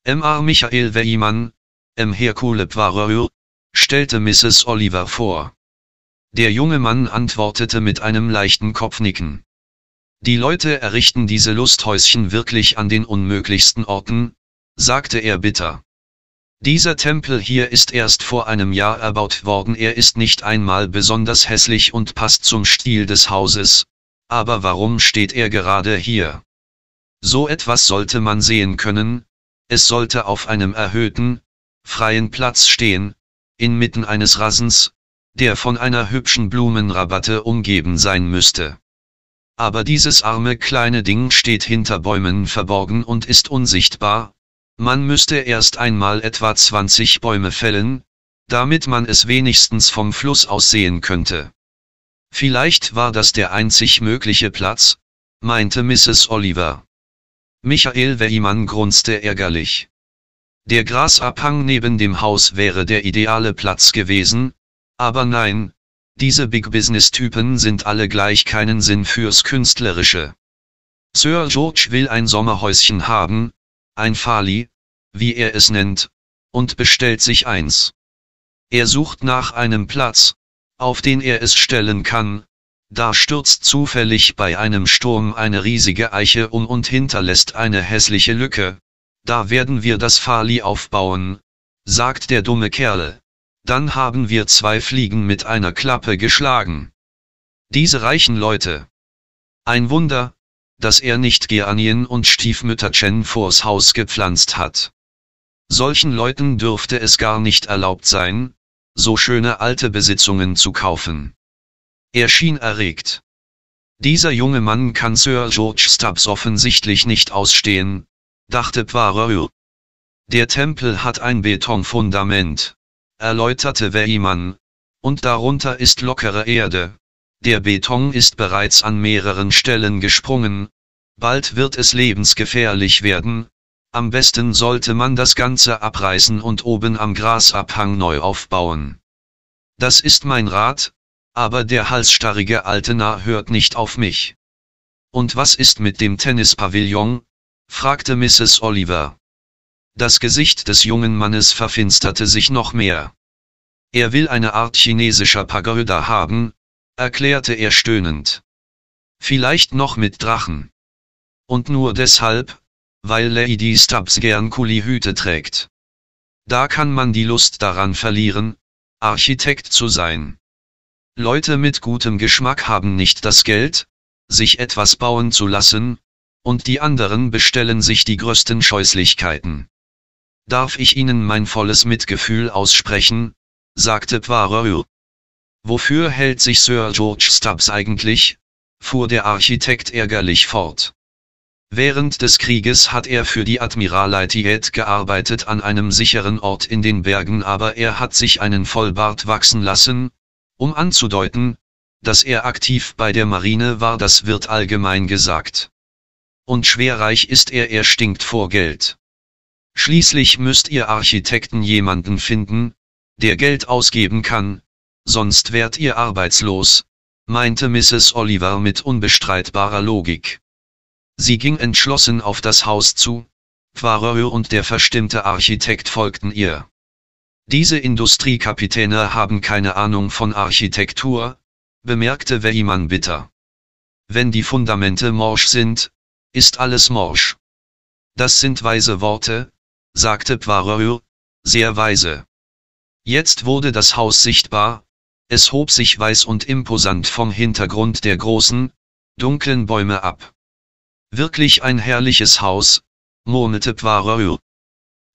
Mr. Michael Weyman, Hercule Poirot, stellte Mrs. Oliver vor. Der junge Mann antwortete mit einem leichten Kopfnicken. Die Leute errichten diese Lusthäuschen wirklich an den unmöglichsten Orten, sagte er bitter. Dieser Tempel hier ist erst vor einem Jahr erbaut worden, er ist nicht einmal besonders hässlich und passt zum Stil des Hauses, aber warum steht er gerade hier? So etwas sollte man sehen können, es sollte auf einem erhöhten, freien Platz stehen, inmitten eines Rasens, der von einer hübschen Blumenrabatte umgeben sein müsste. Aber dieses arme kleine Ding steht hinter Bäumen verborgen und ist unsichtbar. Man müsste erst einmal etwa 20 Bäume fällen, damit man es wenigstens vom Fluss aus sehen könnte. Vielleicht war das der einzig mögliche Platz, meinte Mrs. Oliver. Michael Weyman grunzte ärgerlich. Der Grasabhang neben dem Haus wäre der ideale Platz gewesen, aber nein, diese Big-Business-Typen sind alle gleich, keinen Sinn fürs Künstlerische. Sir George will ein Sommerhäuschen haben, ein Fali, wie er es nennt, und bestellt sich eins. Er sucht nach einem Platz, auf den er es stellen kann, da stürzt zufällig bei einem Sturm eine riesige Eiche um und hinterlässt eine hässliche Lücke, da werden wir das Fali aufbauen, sagt der dumme Kerl, dann haben wir 2 Fliegen mit einer Klappe geschlagen. Diese reichen Leute. Ein Wunder, dass er nicht Geranien und Stiefmütterchen vors Haus gepflanzt hat. Solchen Leuten dürfte es gar nicht erlaubt sein, so schöne alte Besitzungen zu kaufen. Er schien erregt. Dieser junge Mann kann Sir George Stubbs offensichtlich nicht ausstehen, dachte Poirot. Der Tempel hat ein Betonfundament, erläuterte Weyman, und darunter ist lockere Erde. Der Beton ist bereits an mehreren Stellen gesprungen, bald wird es lebensgefährlich werden, am besten sollte man das Ganze abreißen und oben am Grasabhang neu aufbauen. Das ist mein Rat, aber der halsstarrige alte Narr hört nicht auf mich. Und was ist mit dem Tennispavillon? Fragte Mrs. Oliver. Das Gesicht des jungen Mannes verfinsterte sich noch mehr. Er will eine Art chinesischer Pagoda haben, erklärte er stöhnend. Vielleicht noch mit Drachen. Und nur deshalb, weil Lady Stubbs gern Kulihüte trägt. Da kann man die Lust daran verlieren, Architekt zu sein. Leute mit gutem Geschmack haben nicht das Geld, sich etwas bauen zu lassen, und die anderen bestellen sich die größten Scheußlichkeiten. Darf ich Ihnen mein volles Mitgefühl aussprechen? Sagte Poirot. Wofür hält sich Sir George Stubbs eigentlich? Fuhr der Architekt ärgerlich fort. Während des Krieges hat er für die Admiralität gearbeitet an einem sicheren Ort in den Bergen, aber er hat sich einen Vollbart wachsen lassen, um anzudeuten, dass er aktiv bei der Marine war, das wird allgemein gesagt. Und schwerreich ist er, er stinkt vor Geld. Schließlich müsst ihr Architekten jemanden finden, der Geld ausgeben kann, sonst wärt ihr arbeitslos, meinte Mrs. Oliver mit unbestreitbarer Logik. Sie ging entschlossen auf das Haus zu, Poirot und der verstimmte Architekt folgten ihr. Diese Industriekapitäne haben keine Ahnung von Architektur, bemerkte Weyman bitter. Wenn die Fundamente morsch sind, ist alles morsch. Das sind weise Worte, sagte Poirot, sehr weise. Jetzt wurde das Haus sichtbar, es hob sich weiß und imposant vom Hintergrund der großen, dunklen Bäume ab. Wirklich ein herrliches Haus, murmelte Poirot.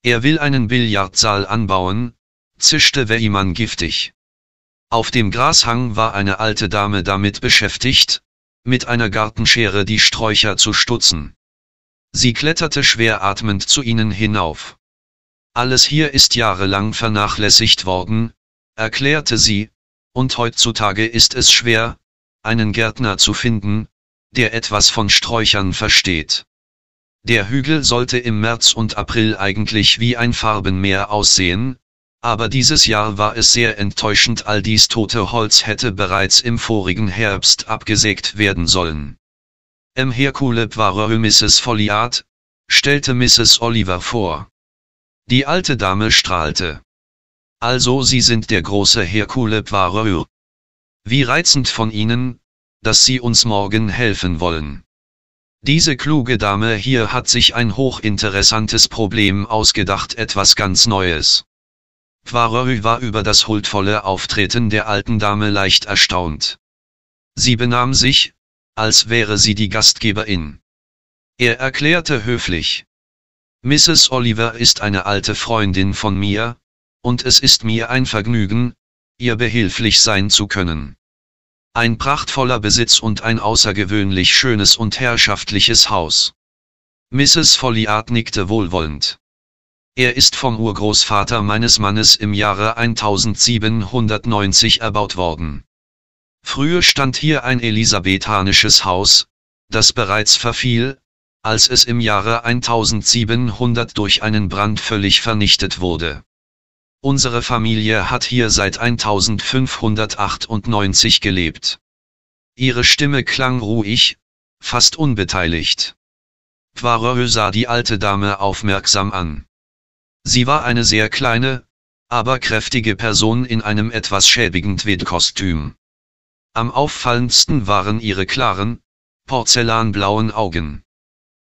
Er will einen Billardsaal anbauen, zischte Weyman giftig. Auf dem Grashang war eine alte Dame damit beschäftigt, mit einer Gartenschere die Sträucher zu stutzen. Sie kletterte schwer atmend zu ihnen hinauf. Alles hier ist jahrelang vernachlässigt worden, erklärte sie, und heutzutage ist es schwer, einen Gärtner zu finden, der etwas von Sträuchern versteht. Der Hügel sollte im März und April eigentlich wie ein Farbenmeer aussehen, aber dieses Jahr war es sehr enttäuschend, all dies tote Holz hätte bereits im vorigen Herbst abgesägt werden sollen. Hercule Poirot, Mrs. Folliat, stellte Mrs. Oliver vor. Die alte Dame strahlte. Also Sie sind der große Hercule Poirot. Wie reizend von Ihnen, dass Sie uns morgen helfen wollen. Diese kluge Dame hier hat sich ein hochinteressantes Problem ausgedacht, etwas ganz Neues. Poirot war über das huldvolle Auftreten der alten Dame leicht erstaunt. Sie benahm sich, als wäre sie die Gastgeberin. Er erklärte höflich: Mrs. Oliver ist eine alte Freundin von mir, und es ist mir ein Vergnügen, ihr behilflich sein zu können. Ein prachtvoller Besitz und ein außergewöhnlich schönes und herrschaftliches Haus. Mrs. Folliat nickte wohlwollend. Er ist vom Urgroßvater meines Mannes im Jahre 1790 erbaut worden. Früher stand hier ein elisabethanisches Haus, das bereits verfiel, als es im Jahre 1700 durch einen Brand völlig vernichtet wurde. Unsere Familie hat hier seit 1598 gelebt. Ihre Stimme klang ruhig, fast unbeteiligt. Poirot sah die alte Dame aufmerksam an. Sie war eine sehr kleine, aber kräftige Person in einem etwas schäbigen Tweed-Kostüm. Am auffallendsten waren ihre klaren, porzellanblauen Augen.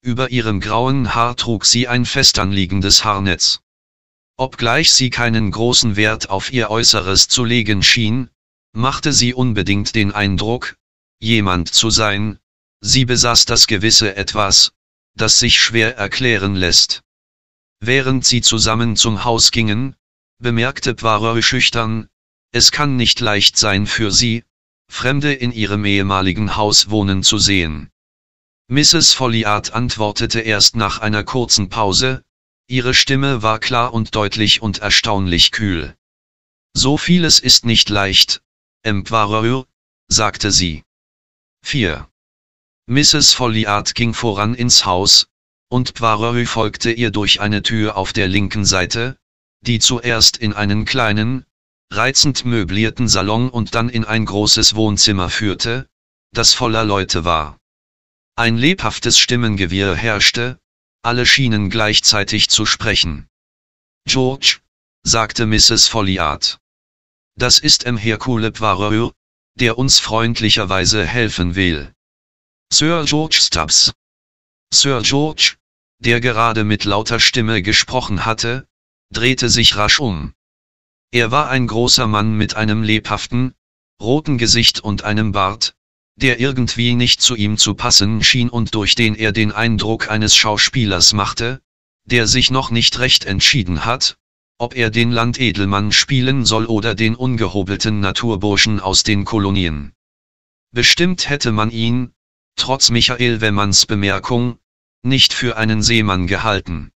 Über ihrem grauen Haar trug sie ein festanliegendes Haarnetz. Obgleich sie keinen großen Wert auf ihr Äußeres zu legen schien, machte sie unbedingt den Eindruck, jemand zu sein, sie besaß das gewisse Etwas, das sich schwer erklären lässt. Während sie zusammen zum Haus gingen, bemerkte Poirot schüchtern, es kann nicht leicht sein für sie, Fremde in ihrem ehemaligen Haus wohnen zu sehen. Mrs. Folliat antwortete erst nach einer kurzen Pause, ihre Stimme war klar und deutlich und erstaunlich kühl. So vieles ist nicht leicht, M. Poirot, sagte sie. 4. Mrs. Folliat ging voran ins Haus, und Poirot folgte ihr durch eine Tür auf der linken Seite, die zuerst in einen kleinen, reizend möblierten Salon und dann in ein großes Wohnzimmer führte, das voller Leute war. Ein lebhaftes Stimmengewirr herrschte, alle schienen gleichzeitig zu sprechen. »George«, sagte Mrs. Folliat. »Das ist Hercule Poirot, der uns freundlicherweise helfen will. Sir George Stubbs.« Sir George, der gerade mit lauter Stimme gesprochen hatte, drehte sich rasch um. Er war ein großer Mann mit einem lebhaften, roten Gesicht und einem Bart, der irgendwie nicht zu ihm zu passen schien und durch den er den Eindruck eines Schauspielers machte, der sich noch nicht recht entschieden hat, ob er den Landedelmann spielen soll oder den ungehobelten Naturburschen aus den Kolonien. Bestimmt hätte man ihn, trotz Michael Weymanns Bemerkung, nicht für einen Seemann gehalten.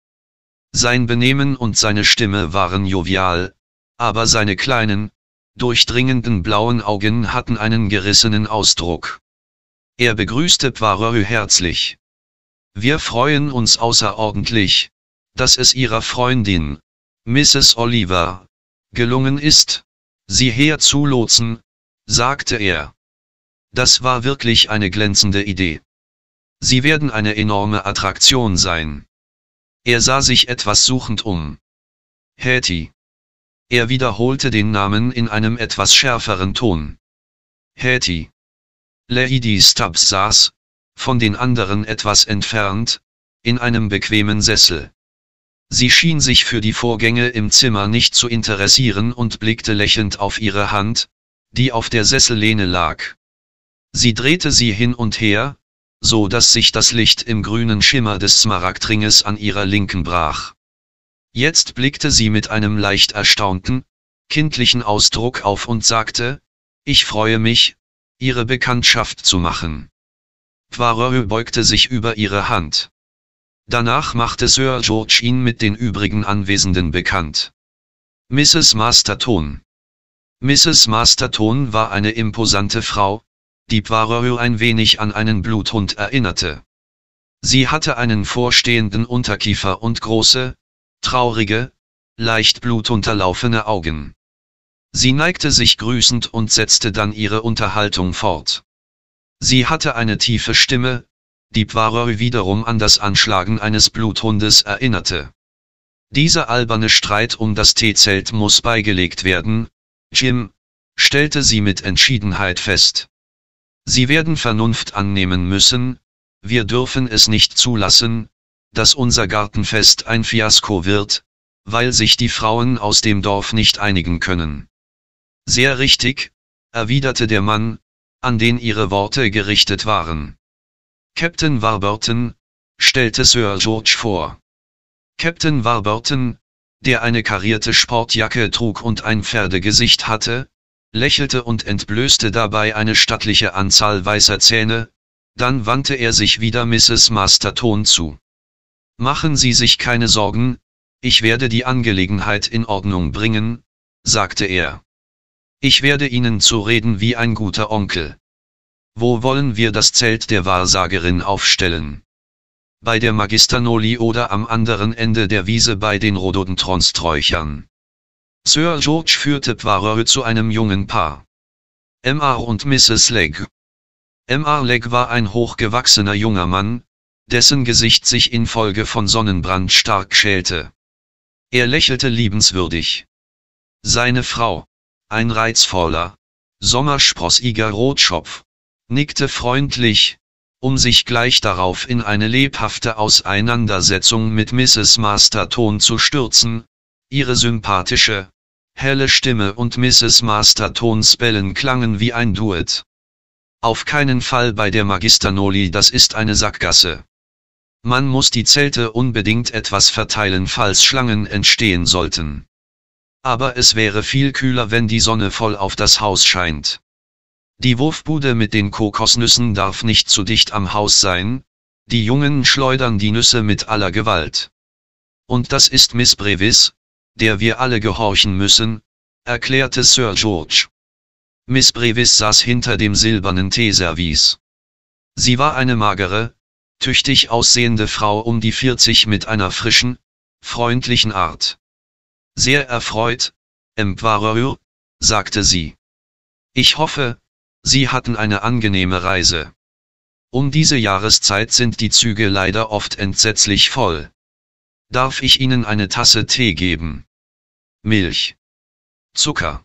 Sein Benehmen und seine Stimme waren jovial, aber seine kleinen, durchdringenden blauen Augen hatten einen gerissenen Ausdruck. Er begrüßte Poirot herzlich. »Wir freuen uns außerordentlich, dass es Ihrer Freundin, Mrs. Oliver, gelungen ist, Sie herzulotsen«, sagte er. »Das war wirklich eine glänzende Idee. Sie werden eine enorme Attraktion sein.« Er sah sich etwas suchend um. »Hattie«, er wiederholte den Namen in einem etwas schärferen Ton. »Hattie.« Lady Stubbs saß, von den anderen etwas entfernt, in einem bequemen Sessel. Sie schien sich für die Vorgänge im Zimmer nicht zu interessieren und blickte lächelnd auf ihre Hand, die auf der Sessellehne lag. Sie drehte sie hin und her, so dass sich das Licht im grünen Schimmer des Smaragdringes an ihrer Linken brach. Jetzt blickte sie mit einem leicht erstaunten, kindlichen Ausdruck auf und sagte, »Ich freue mich, Ihre Bekanntschaft zu machen.« Poirot beugte sich über ihre Hand. Danach machte Sir George ihn mit den übrigen Anwesenden bekannt. Mrs. Masterton. Mrs. Masterton war eine imposante Frau, die Poirot ein wenig an einen Bluthund erinnerte. Sie hatte einen vorstehenden Unterkiefer und große, traurige, leicht blutunterlaufene Augen. Sie neigte sich grüßend und setzte dann ihre Unterhaltung fort. Sie hatte eine tiefe Stimme, die Poirot wiederum an das Anschlagen eines Bluthundes erinnerte. Dieser alberne Streit um das Teezelt muss beigelegt werden, Jim, stellte sie mit Entschiedenheit fest. Sie werden Vernunft annehmen müssen, wir dürfen es nicht zulassen, dass unser Gartenfest ein Fiasko wird, weil sich die Frauen aus dem Dorf nicht einigen können. Sehr richtig, erwiderte der Mann, an den ihre Worte gerichtet waren. Captain Warburton, stellte Sir George vor. Captain Warburton, der eine karierte Sportjacke trug und ein Pferdegesicht hatte, lächelte und entblößte dabei eine stattliche Anzahl weißer Zähne, dann wandte er sich wieder Mrs. Masterton zu. »Machen Sie sich keine Sorgen, ich werde die Angelegenheit in Ordnung bringen«, sagte er. »Ich werde Ihnen zu reden wie ein guter Onkel. Wo wollen wir das Zelt der Wahrsagerin aufstellen? Bei der Magisternoli oder am anderen Ende der Wiese bei den Rhododendronsträuchern?« Sir George führte Poirot zu einem jungen Paar. Mr. und Mrs. Legge. Mr. Legge war ein hochgewachsener junger Mann, dessen Gesicht sich infolge von Sonnenbrand stark schälte. Er lächelte liebenswürdig. Seine Frau, ein reizvoller, sommersprossiger Rotschopf, nickte freundlich, um sich gleich darauf in eine lebhafte Auseinandersetzung mit Mrs. Masterton zu stürzen. Ihre sympathische, helle Stimme und Mrs. Mastertons Bellen klangen wie ein Duett. Auf keinen Fall bei der Magisternoli, das ist eine Sackgasse. Man muss die Zelte unbedingt etwas verteilen, falls Schlangen entstehen sollten. Aber es wäre viel kühler, wenn die Sonne voll auf das Haus scheint. Die Wurfbude mit den Kokosnüssen darf nicht zu dicht am Haus sein, die Jungen schleudern die Nüsse mit aller Gewalt. Und das ist Miss Brevis, der wir alle gehorchen müssen, erklärte Sir George. Miss Brevis saß hinter dem silbernen Teeservice. Sie war eine magere, tüchtig aussehende Frau um die 40 mit einer frischen, freundlichen Art. Sehr erfreut, empfing Poirot, sagte sie. Ich hoffe, Sie hatten eine angenehme Reise. Um diese Jahreszeit sind die Züge leider oft entsetzlich voll. Darf ich Ihnen eine Tasse Tee geben? Milch. Zucker.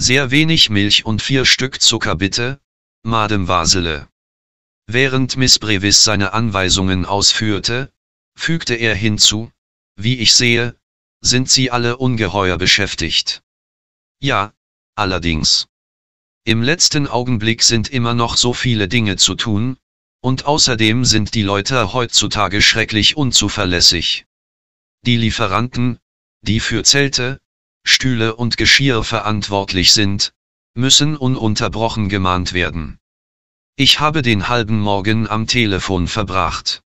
Sehr wenig Milch und 4 Stück Zucker bitte, Madame Vasele. Während Miss Brevis seine Anweisungen ausführte, fügte er hinzu, wie ich sehe, sind Sie alle ungeheuer beschäftigt. Ja, allerdings. Im letzten Augenblick sind immer noch so viele Dinge zu tun, und außerdem sind die Leute heutzutage schrecklich unzuverlässig. Die Lieferanten, die für Zelte, Stühle und Geschirr verantwortlich sind, müssen ununterbrochen gemahnt werden. Ich habe den halben Morgen am Telefon verbracht.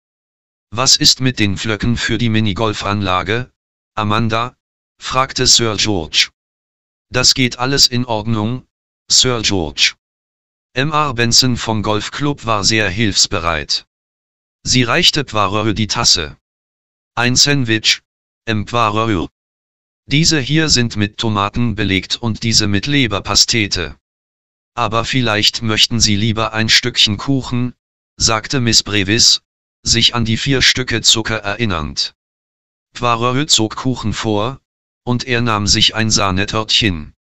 Was ist mit den Flöcken für die Minigolfanlage, Amanda? Fragte Sir George. Das geht alles in Ordnung, Sir George. M.R. Benson vom Golfclub war sehr hilfsbereit. Sie reichte Poirot die Tasse. Ein Sandwich, M. Poirot. Diese hier sind mit Tomaten belegt und diese mit Leberpastete. Aber vielleicht möchten Sie lieber ein Stückchen Kuchen, sagte Miss Brevis, sich an die 4 Stücke Zucker erinnernd. Poirot zog Kuchen vor, und er nahm sich ein Sahnetörtchen.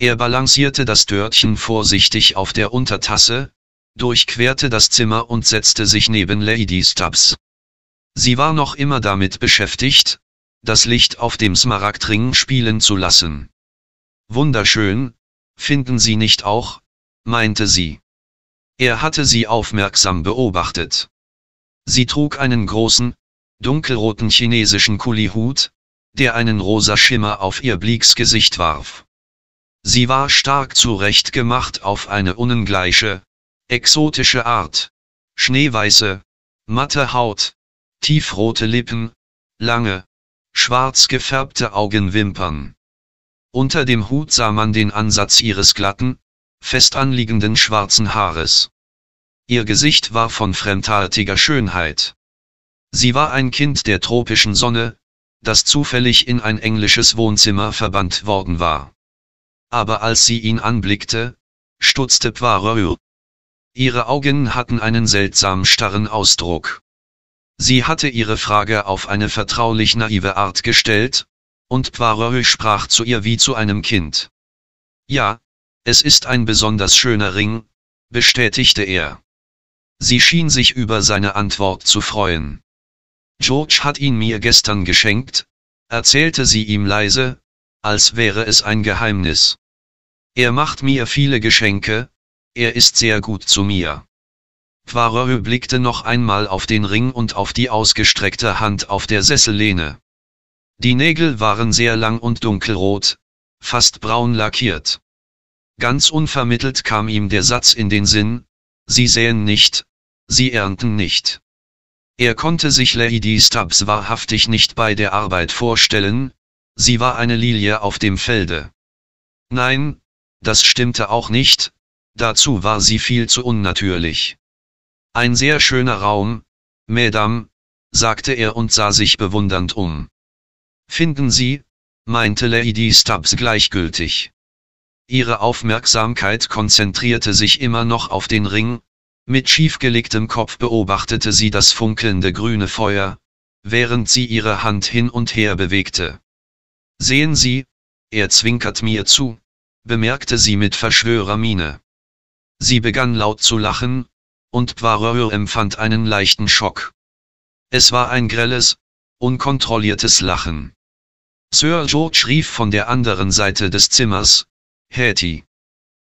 Er balancierte das Törtchen vorsichtig auf der Untertasse, durchquerte das Zimmer und setzte sich neben Lady Stubbs. Sie war noch immer damit beschäftigt, das Licht auf dem Smaragdring spielen zu lassen. Wunderschön, finden Sie nicht auch? Meinte sie. Er hatte sie aufmerksam beobachtet. Sie trug einen großen, dunkelroten chinesischen Kulihut, der einen rosa Schimmer auf ihr bleiches Gesicht warf. Sie war stark zurechtgemacht auf eine ungleiche, exotische Art, schneeweiße, matte Haut, tiefrote Lippen, lange, schwarz gefärbte Augenwimpern. Unter dem Hut sah man den Ansatz ihres glatten, fest anliegenden schwarzen Haares. Ihr Gesicht war von fremdartiger Schönheit. Sie war ein Kind der tropischen Sonne, das zufällig in ein englisches Wohnzimmer verbannt worden war. Aber als sie ihn anblickte, stutzte Poirot. Ihre Augen hatten einen seltsam starren Ausdruck. Sie hatte ihre Frage auf eine vertraulich naive Art gestellt, und Poirot sprach zu ihr wie zu einem Kind. Ja, es ist ein besonders schöner Ring, bestätigte er. Sie schien sich über seine Antwort zu freuen. George hat ihn mir gestern geschenkt, erzählte sie ihm leise, als wäre es ein Geheimnis. Er macht mir viele Geschenke, er ist sehr gut zu mir. Poirot blickte noch einmal auf den Ring und auf die ausgestreckte Hand auf der Sessellehne. Die Nägel waren sehr lang und dunkelrot, fast braun lackiert. Ganz unvermittelt kam ihm der Satz in den Sinn, Sie säen nicht, Sie ernten nicht. Er konnte sich Lady Stubbs wahrhaftig nicht bei der Arbeit vorstellen, sie war eine Lilie auf dem Felde. Nein, das stimmte auch nicht, dazu war sie viel zu unnatürlich. Ein sehr schöner Raum, Madame, sagte er und sah sich bewundernd um. Finden Sie, meinte Lady Stubbs gleichgültig. Ihre Aufmerksamkeit konzentrierte sich immer noch auf den Ring, mit schiefgelegtem Kopf beobachtete sie das funkelnde grüne Feuer, während sie ihre Hand hin und her bewegte. Sehen Sie, er zwinkert mir zu, bemerkte sie mit Verschwörermiene. Sie begann laut zu lachen, und Poirot empfand einen leichten Schock. Es war ein grelles, unkontrolliertes Lachen. Sir George rief von der anderen Seite des Zimmers, Hattie.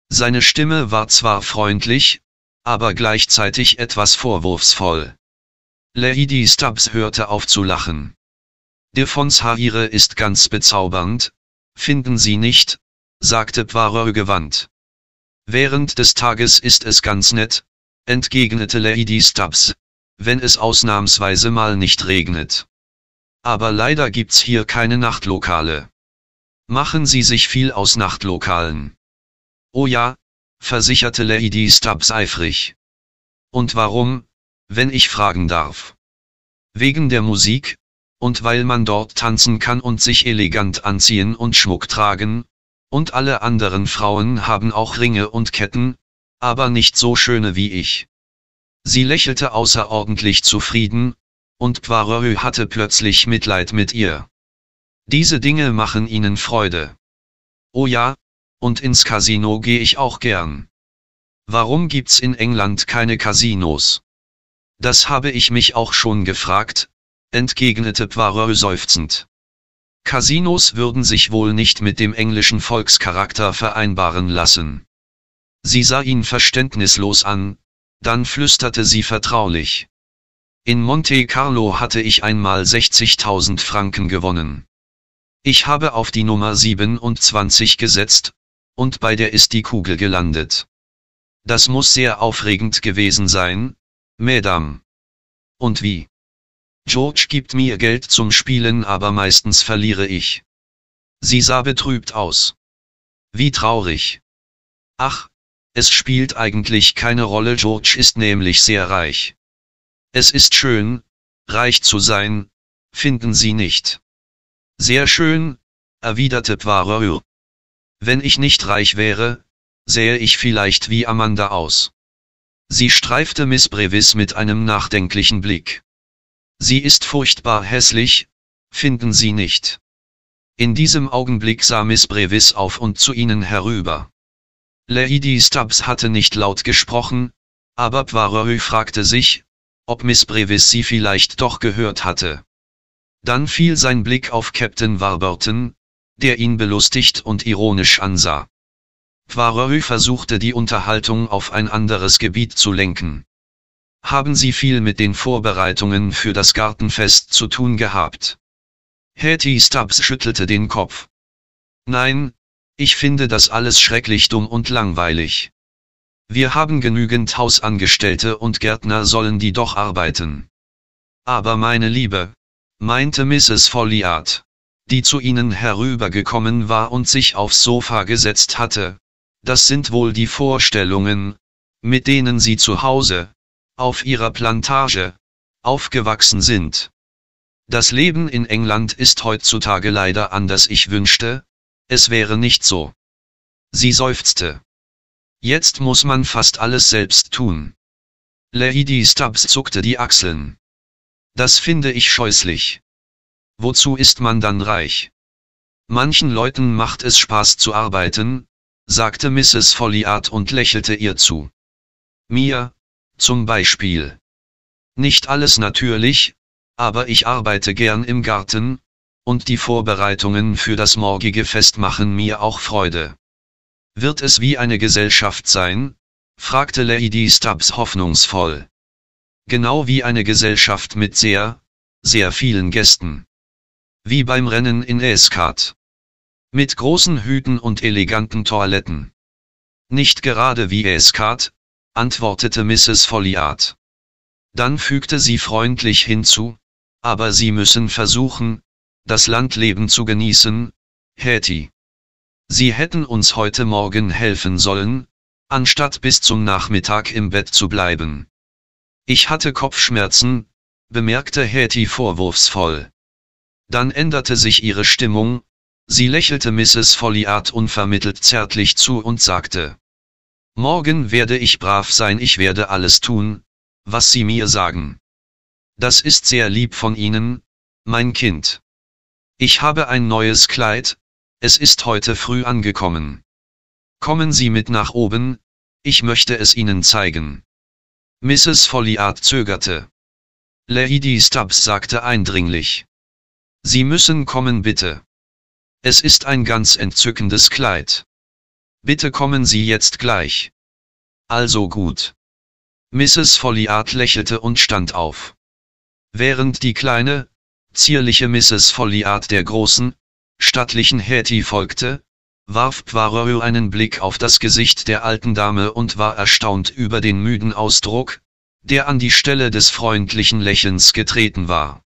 Seine Stimme war zwar freundlich, aber gleichzeitig etwas vorwurfsvoll. Lady Stubbs hörte auf zu lachen. Devons Haire ist ganz bezaubernd, finden Sie nicht, sagte Poirot gewandt. Während des Tages ist es ganz nett, entgegnete Lady Stubbs, wenn es ausnahmsweise mal nicht regnet. Aber leider gibt's hier keine Nachtlokale. Machen Sie sich viel aus Nachtlokalen. Oh ja, versicherte Lady Stubbs eifrig. Und warum, wenn ich fragen darf? Wegen der Musik? Und weil man dort tanzen kann und sich elegant anziehen und Schmuck tragen, und alle anderen Frauen haben auch Ringe und Ketten, aber nicht so schöne wie ich. Sie lächelte außerordentlich zufrieden, und Poirot hatte plötzlich Mitleid mit ihr. Diese Dinge machen ihnen Freude. Oh ja, und ins Casino gehe ich auch gern. Warum gibt's in England keine Casinos? Das habe ich mich auch schon gefragt, entgegnete Poirot seufzend. Casinos würden sich wohl nicht mit dem englischen Volkscharakter vereinbaren lassen. Sie sah ihn verständnislos an, dann flüsterte sie vertraulich. In Monte Carlo hatte ich einmal 60.000 Franken gewonnen. Ich habe auf die Nummer 27 gesetzt, und bei der ist die Kugel gelandet. Das muss sehr aufregend gewesen sein, Madame. Und wie? George gibt mir Geld zum Spielen, aber meistens verliere ich. Sie sah betrübt aus. Wie traurig. Ach, es spielt eigentlich keine Rolle, George ist nämlich sehr reich. Es ist schön, reich zu sein, finden Sie nicht? Sehr schön, erwiderte Poirot. Wenn ich nicht reich wäre, sähe ich vielleicht wie Amanda aus. Sie streifte Miss Brevis mit einem nachdenklichen Blick. Sie ist furchtbar hässlich, finden Sie nicht? In diesem Augenblick sah Miss Brevis auf und zu ihnen herüber. Lady Stubbs hatte nicht laut gesprochen, aber Poirot fragte sich, ob Miss Brevis sie vielleicht doch gehört hatte. Dann fiel sein Blick auf Captain Warburton, der ihn belustigt und ironisch ansah. Poirot versuchte die Unterhaltung auf ein anderes Gebiet zu lenken. Haben Sie viel mit den Vorbereitungen für das Gartenfest zu tun gehabt? Hattie Stubbs schüttelte den Kopf. Nein, ich finde das alles schrecklich dumm und langweilig. Wir haben genügend Hausangestellte und Gärtner, sollen die doch arbeiten. Aber meine Liebe, meinte Mrs. Folliat, die zu ihnen herübergekommen war und sich aufs Sofa gesetzt hatte, das sind wohl die Vorstellungen, mit denen Sie zu Hause, auf Ihrer Plantage, aufgewachsen sind. Das Leben in England ist heutzutage leider anders. Ich wünschte, es wäre nicht so. Sie seufzte. Jetzt muss man fast alles selbst tun. Lady Stubbs zuckte die Achseln. Das finde ich scheußlich. Wozu ist man dann reich? Manchen Leuten macht es Spaß zu arbeiten, sagte Mrs. Folliat und lächelte ihr zu. Mir, zum Beispiel. Nicht alles natürlich, aber ich arbeite gern im Garten, und die Vorbereitungen für das morgige Fest machen mir auch Freude. Wird es wie eine Gesellschaft sein? Fragte Lady Stubbs hoffnungsvoll. Genau wie eine Gesellschaft mit sehr, sehr vielen Gästen. Wie beim Rennen in Ascot. Mit großen Hüten und eleganten Toiletten. Nicht gerade wie Ascot, antwortete Mrs. Folliat. Dann fügte sie freundlich hinzu, aber Sie müssen versuchen, das Landleben zu genießen, Hattie. Sie hätten uns heute Morgen helfen sollen, anstatt bis zum Nachmittag im Bett zu bleiben. Ich hatte Kopfschmerzen, bemerkte Hattie vorwurfsvoll. Dann änderte sich ihre Stimmung, sie lächelte Mrs. Folliat unvermittelt zärtlich zu und sagte: Morgen werde ich brav sein, ich werde alles tun, was Sie mir sagen. Das ist sehr lieb von Ihnen, mein Kind. Ich habe ein neues Kleid. Es ist heute früh angekommen. Kommen Sie mit nach oben, ich möchte es Ihnen zeigen. Mrs. Folliat zögerte. Lady Stubbs sagte eindringlich. Sie müssen kommen, bitte. Es ist ein ganz entzückendes Kleid. Bitte kommen Sie jetzt gleich. Also gut. Mrs. Folliat lächelte und stand auf. Während die kleine, zierliche Mrs. Folliat der großen, stattlichen Hattie folgte, warf Poirot einen Blick auf das Gesicht der alten Dame und war erstaunt über den müden Ausdruck, der an die Stelle des freundlichen Lächelns getreten war.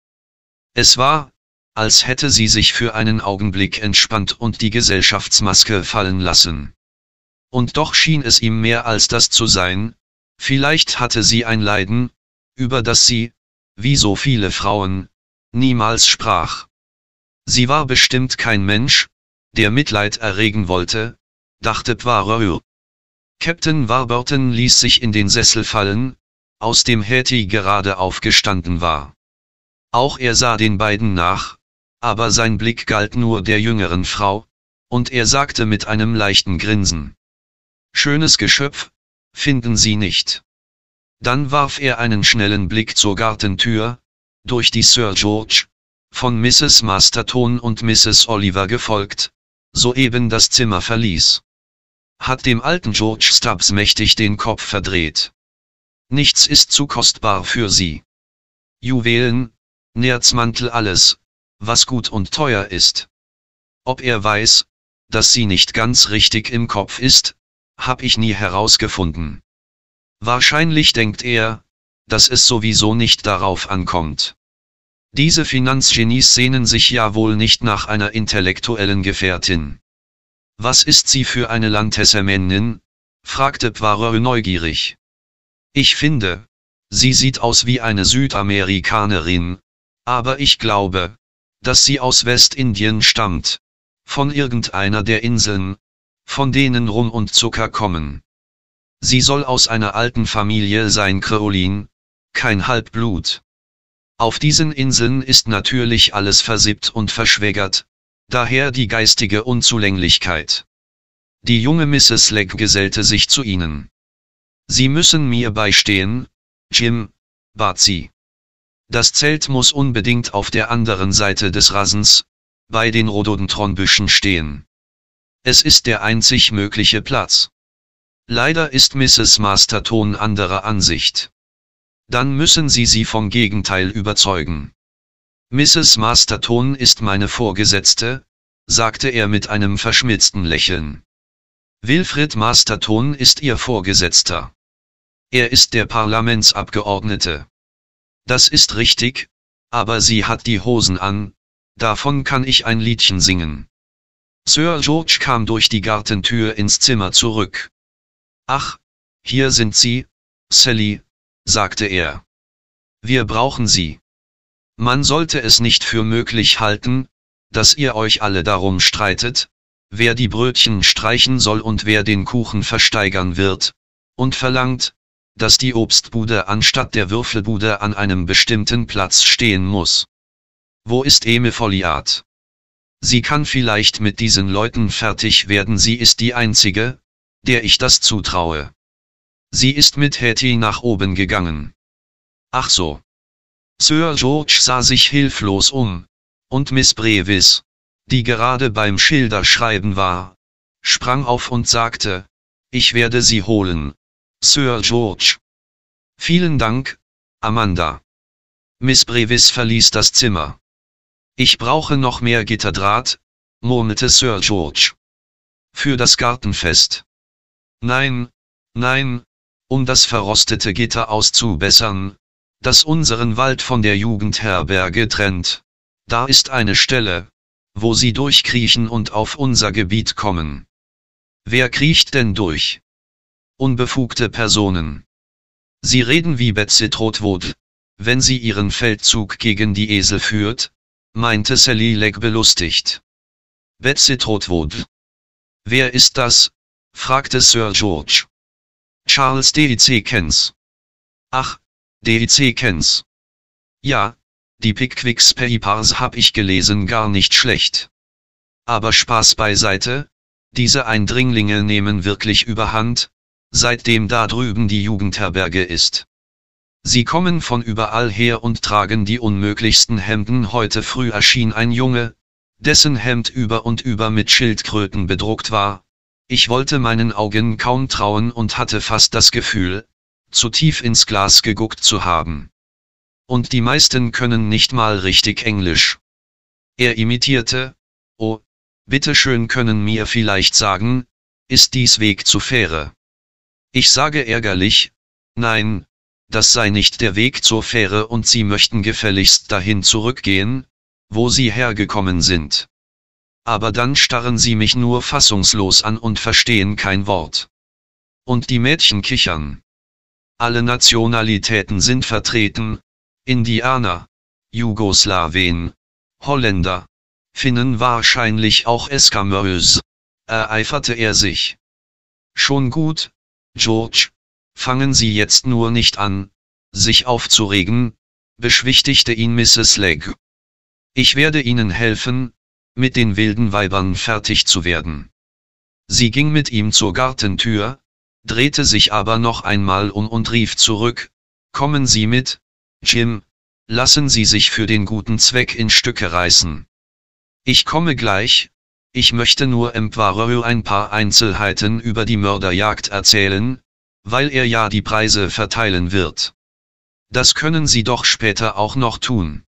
Es war, als hätte sie sich für einen Augenblick entspannt und die Gesellschaftsmaske fallen lassen. Und doch schien es ihm mehr als das zu sein, vielleicht hatte sie ein Leiden, über das sie, wie so viele Frauen, niemals sprach. Sie war bestimmt kein Mensch, der Mitleid erregen wollte, dachte Poirot. Captain Warburton ließ sich in den Sessel fallen, aus dem Hattie gerade aufgestanden war. Auch er sah den beiden nach, aber sein Blick galt nur der jüngeren Frau, und er sagte mit einem leichten Grinsen: »Schönes Geschöpf, finden Sie nicht?« Dann warf er einen schnellen Blick zur Gartentür, durch die Sir George, von Mrs. Masterton und Mrs. Oliver gefolgt, soeben das Zimmer verließ. Hat dem alten George Stubbs mächtig den Kopf verdreht. Nichts ist zu kostbar für sie. Juwelen, Nerzmantel, alles, was gut und teuer ist. Ob er weiß, dass sie nicht ganz richtig im Kopf ist, hab ich nie herausgefunden. Wahrscheinlich denkt er, dass es sowieso nicht darauf ankommt. Diese Finanzgenies sehnen sich ja wohl nicht nach einer intellektuellen Gefährtin. Was ist sie für eine Landeshermännin? Fragte Poirot neugierig. Ich finde, sie sieht aus wie eine Südamerikanerin, aber ich glaube, dass sie aus Westindien stammt, von irgendeiner der Inseln, von denen Rum und Zucker kommen. Sie soll aus einer alten Familie sein, Kreolin, kein Halbblut. Auf diesen Inseln ist natürlich alles versippt und verschwägert, daher die geistige Unzulänglichkeit. Die junge Mrs. Legge gesellte sich zu ihnen. Sie müssen mir beistehen, Jim, bat sie. Das Zelt muss unbedingt auf der anderen Seite des Rasens, bei den Rhododendronbüschen stehen. Es ist der einzig mögliche Platz. Leider ist Mrs. Masterton anderer Ansicht. Dann müssen Sie sie vom Gegenteil überzeugen. Mrs. Masterton ist meine Vorgesetzte, sagte er mit einem verschmitzten Lächeln. Wilfrid Masterton ist ihr Vorgesetzter. Er ist der Parlamentsabgeordnete. Das ist richtig, aber sie hat die Hosen an, davon kann ich ein Liedchen singen. Sir George kam durch die Gartentür ins Zimmer zurück. Ach, hier sind Sie, Sally, sagte er. Wir brauchen Sie. Man sollte es nicht für möglich halten, dass ihr euch alle darum streitet, wer die Brötchen streichen soll und wer den Kuchen versteigern wird, und verlangt, dass die Obstbude anstatt der Würfelbude an einem bestimmten Platz stehen muss. Wo ist Eme Folliat? Sie kann vielleicht mit diesen Leuten fertig werden, sie ist die Einzige, der ich das zutraue. Sie ist mit Hattie nach oben gegangen. Ach so. Sir George sah sich hilflos um, und Miss Brevis, die gerade beim Schilderschreiben war, sprang auf und sagte: Ich werde sie holen, Sir George. Vielen Dank, Amanda. Miss Brevis verließ das Zimmer. Ich brauche noch mehr Gitterdraht, murmelte Sir George. Für das Gartenfest. Nein, nein, um das verrostete Gitter auszubessern, das unseren Wald von der Jugendherberge trennt. Da ist eine Stelle, wo sie durchkriechen und auf unser Gebiet kommen. Wer kriecht denn durch? Unbefugte Personen. Sie reden wie Betsy Trotwood, wenn sie ihren Feldzug gegen die Esel führt, meinte Sally Legge belustigt. Betsy Trotwood. Wer ist das? fragte Sir George. Charles D.I.C. Kens. Ach, D.I.C. Kens. Ja, die Pickwick's Papers hab ich gelesen, gar nicht schlecht. Aber Spaß beiseite, diese Eindringlinge nehmen wirklich überhand, seitdem da drüben die Jugendherberge ist. Sie kommen von überall her und tragen die unmöglichsten Hemden. Heute früh erschien ein Junge, dessen Hemd über und über mit Schildkröten bedruckt war. Ich wollte meinen Augen kaum trauen und hatte fast das Gefühl, zu tief ins Glas geguckt zu haben. Und die meisten können nicht mal richtig Englisch. Er imitierte: Oh, bitteschön, können mir vielleicht sagen, ist dies Weg zu Fähre? Ich sage ärgerlich: Nein, das sei nicht der Weg zur Fähre und Sie möchten gefälligst dahin zurückgehen, wo Sie hergekommen sind. Aber dann starren sie mich nur fassungslos an und verstehen kein Wort. Und die Mädchen kichern. Alle Nationalitäten sind vertreten: Indianer, Jugoslawen, Holländer, Finnen wahrscheinlich auch Eskamös, ereiferte er sich. Schon gut, George, fangen Sie jetzt nur nicht an, sich aufzuregen, beschwichtigte ihn Mrs. Legge. Ich werde Ihnen helfen, mit den wilden Weibern fertig zu werden. Sie ging mit ihm zur Gartentür, drehte sich aber noch einmal um und rief zurück, kommen Sie mit, Jim, lassen Sie sich für den guten Zweck in Stücke reißen. Ich komme gleich, ich möchte nur M. Poirot ein paar Einzelheiten über die Mörderjagd erzählen, weil er ja die Preise verteilen wird. Das können Sie doch später auch noch tun.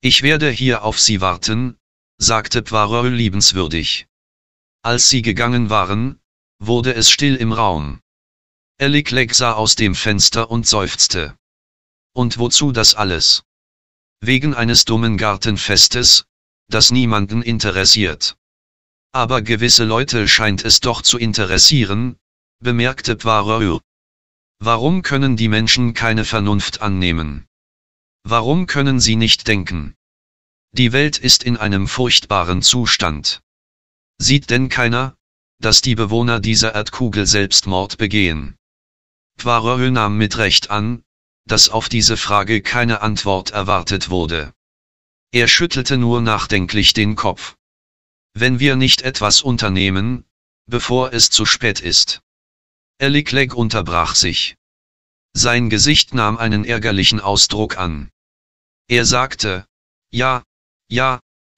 Ich werde hier auf Sie warten, sagte Poirot liebenswürdig. Als sie gegangen waren, wurde es still im Raum. Alec Legge sah aus dem Fenster und seufzte. Und wozu das alles? Wegen eines dummen Gartenfestes, das niemanden interessiert. Aber gewisse Leute scheint es doch zu interessieren, bemerkte Poirot. Warum können die Menschen keine Vernunft annehmen? Warum können sie nicht denken? Die Welt ist in einem furchtbaren Zustand. Sieht denn keiner, dass die Bewohner dieser Erdkugel Selbstmord begehen? Poirot nahm mit Recht an, dass auf diese Frage keine Antwort erwartet wurde. Er schüttelte nur nachdenklich den Kopf. Wenn wir nicht etwas unternehmen, bevor es zu spät ist. Alec Legge unterbrach sich. Sein Gesicht nahm einen ärgerlichen Ausdruck an. Er sagte, ja,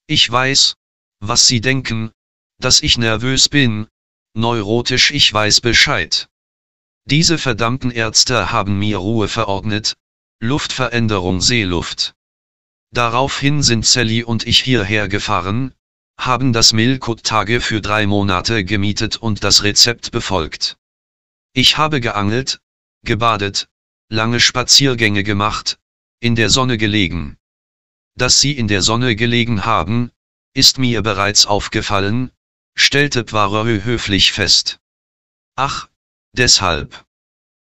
ich weiß, was Sie denken, dass ich nervös bin, neurotisch, ich weiß Bescheid. Diese verdammten Ärzte haben mir Ruhe verordnet, Luftveränderung Seeluft. Daraufhin sind Sally und ich hierher gefahren, haben das Milkwood-Tage für 3 Monate gemietet und das Rezept befolgt. Ich habe geangelt, gebadet, lange Spaziergänge gemacht, in der Sonne gelegen. Dass Sie in der Sonne gelegen haben, ist mir bereits aufgefallen, stellte Poirot höflich fest. Ach, deshalb.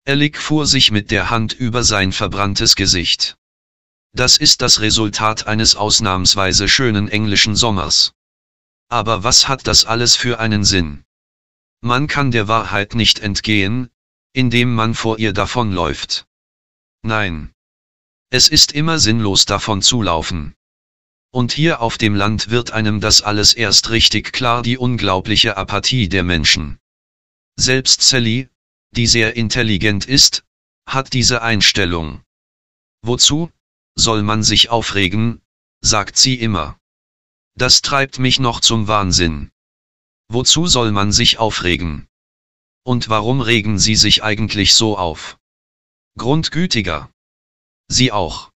Alec fuhr sich mit der Hand über sein verbranntes Gesicht. Das ist das Resultat eines ausnahmsweise schönen englischen Sommers. Aber was hat das alles für einen Sinn? Man kann der Wahrheit nicht entgehen, indem man vor ihr davonläuft. Nein. Es ist immer sinnlos davon zu laufen. Und hier auf dem Land wird einem das alles erst richtig klar, die unglaubliche Apathie der Menschen. Selbst Sally, die sehr intelligent ist, hat diese Einstellung. Wozu soll man sich aufregen, sagt sie immer. Das treibt mich noch zum Wahnsinn. Wozu soll man sich aufregen? Und warum regen Sie sich eigentlich so auf? Grundgütiger. Sie auch.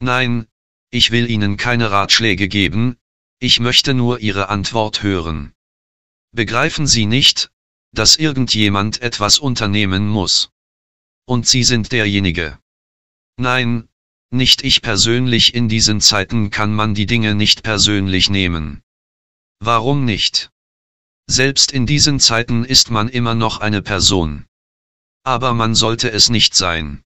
Nein, ich will Ihnen keine Ratschläge geben, ich möchte nur Ihre Antwort hören. Begreifen Sie nicht, dass irgendjemand etwas unternehmen muss? Und Sie sind derjenige. Nein, nicht ich persönlich, in diesen Zeiten kann man die Dinge nicht persönlich nehmen. Warum nicht? Selbst in diesen Zeiten ist man immer noch eine Person. Aber man sollte es nicht sein.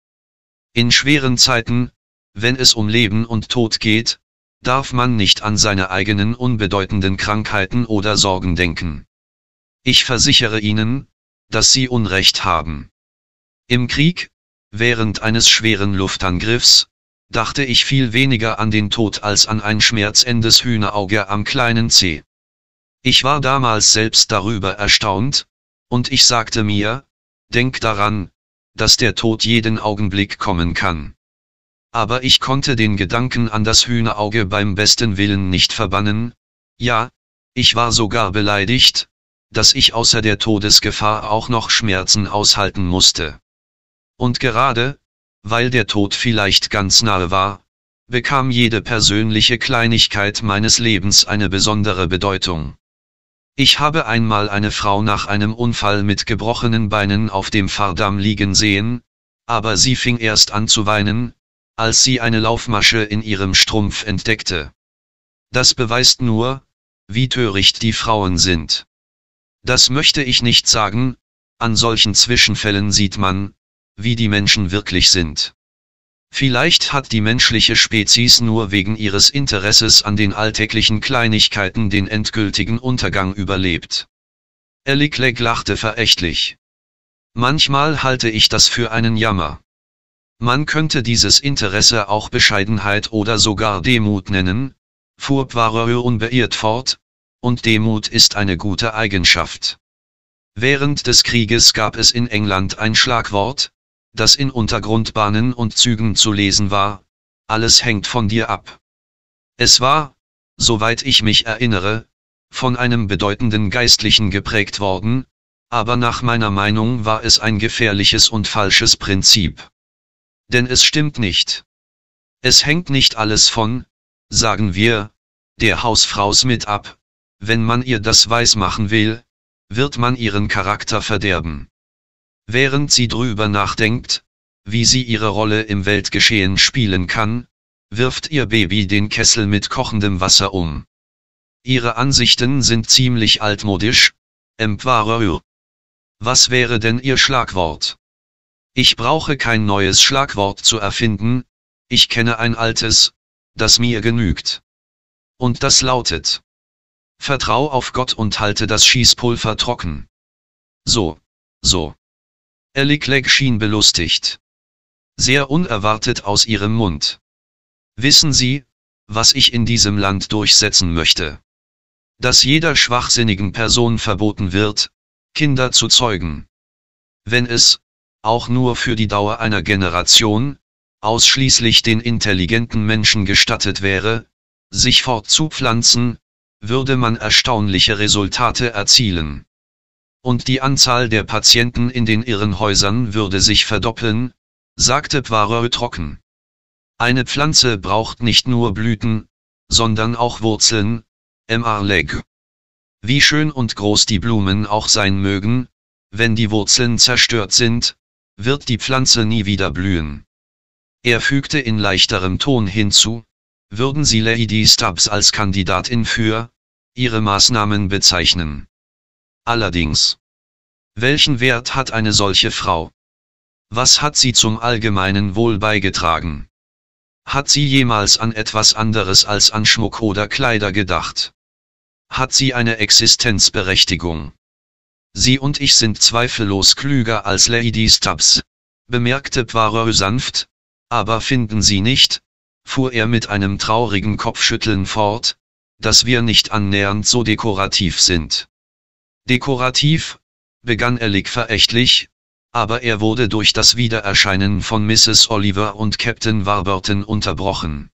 In schweren Zeiten, wenn es um Leben und Tod geht, darf man nicht an seine eigenen unbedeutenden Krankheiten oder Sorgen denken. Ich versichere Ihnen, dass Sie Unrecht haben. Im Krieg, während eines schweren Luftangriffs, dachte ich viel weniger an den Tod als an ein schmerzendes Hühnerauge am kleinen Zeh. Ich war damals selbst darüber erstaunt, und ich sagte mir, denk daran, dass der Tod jeden Augenblick kommen kann. Aber ich konnte den Gedanken an das Hühnerauge beim besten Willen nicht verbannen, ja, ich war sogar beleidigt, dass ich außer der Todesgefahr auch noch Schmerzen aushalten musste. Und gerade, weil der Tod vielleicht ganz nahe war, bekam jede persönliche Kleinigkeit meines Lebens eine besondere Bedeutung. Ich habe einmal eine Frau nach einem Unfall mit gebrochenen Beinen auf dem Fahrdamm liegen sehen, aber sie fing erst an zu weinen, als sie eine Laufmasche in ihrem Strumpf entdeckte. Das beweist nur, wie töricht die Frauen sind. Das möchte ich nicht sagen, an solchen Zwischenfällen sieht man, wie die Menschen wirklich sind. Vielleicht hat die menschliche Spezies nur wegen ihres Interesses an den alltäglichen Kleinigkeiten den endgültigen Untergang überlebt. Alec Legge lachte verächtlich. Manchmal halte ich das für einen Jammer. Man könnte dieses Interesse auch Bescheidenheit oder sogar Demut nennen, fuhr Poirot unbeirrt fort, und Demut ist eine gute Eigenschaft. Während des Krieges gab es in England ein Schlagwort, das in Untergrundbahnen und Zügen zu lesen war: Alles hängt von dir ab. Es war, soweit ich mich erinnere, von einem bedeutenden Geistlichen geprägt worden, aber nach meiner Meinung war es ein gefährliches und falsches Prinzip. Denn es stimmt nicht. Es hängt nicht alles von, sagen wir, der Hausfraus mit ab. Wenn man ihr das weismachen will, wird man ihren Charakter verderben. Während sie drüber nachdenkt, wie sie ihre Rolle im Weltgeschehen spielen kann, wirft ihr Baby den Kessel mit kochendem Wasser um. Ihre Ansichten sind ziemlich altmodisch, Poirot. Was wäre denn Ihr Schlagwort? Ich brauche kein neues Schlagwort zu erfinden, ich kenne ein altes, das mir genügt. Und das lautet: Vertrau auf Gott und halte das Schießpulver trocken. So. Alec Legge schien belustigt. Sehr unerwartet aus ihrem Mund. Wissen Sie, was ich in diesem Land durchsetzen möchte? Dass jeder schwachsinnigen Person verboten wird, Kinder zu zeugen. Wenn es, auch nur für die Dauer einer Generation, ausschließlich den intelligenten Menschen gestattet wäre, sich fortzupflanzen, würde man erstaunliche Resultate erzielen. Und die Anzahl der Patienten in den Irrenhäusern würde sich verdoppeln, sagte Poirot trocken. Eine Pflanze braucht nicht nur Blüten, sondern auch Wurzeln, Mr. Legge. Wie schön und groß die Blumen auch sein mögen, wenn die Wurzeln zerstört sind, wird die Pflanze nie wieder blühen. Er fügte in leichterem Ton hinzu: Würden Sie Lady Stubbs als Kandidatin für Ihre Maßnahmen bezeichnen? Allerdings. Welchen Wert hat eine solche Frau? Was hat sie zum allgemeinen Wohl beigetragen? Hat sie jemals an etwas anderes als an Schmuck oder Kleider gedacht? Hat sie eine Existenzberechtigung? Sie und ich sind zweifellos klüger als Lady Stubbs, bemerkte Poirot sanft, aber finden Sie nicht, fuhr er mit einem traurigen Kopfschütteln fort, dass wir nicht annähernd so dekorativ sind. Dekorativ, begann Alec verächtlich, aber er wurde durch das Wiedererscheinen von Mrs. Oliver und Captain Warburton unterbrochen.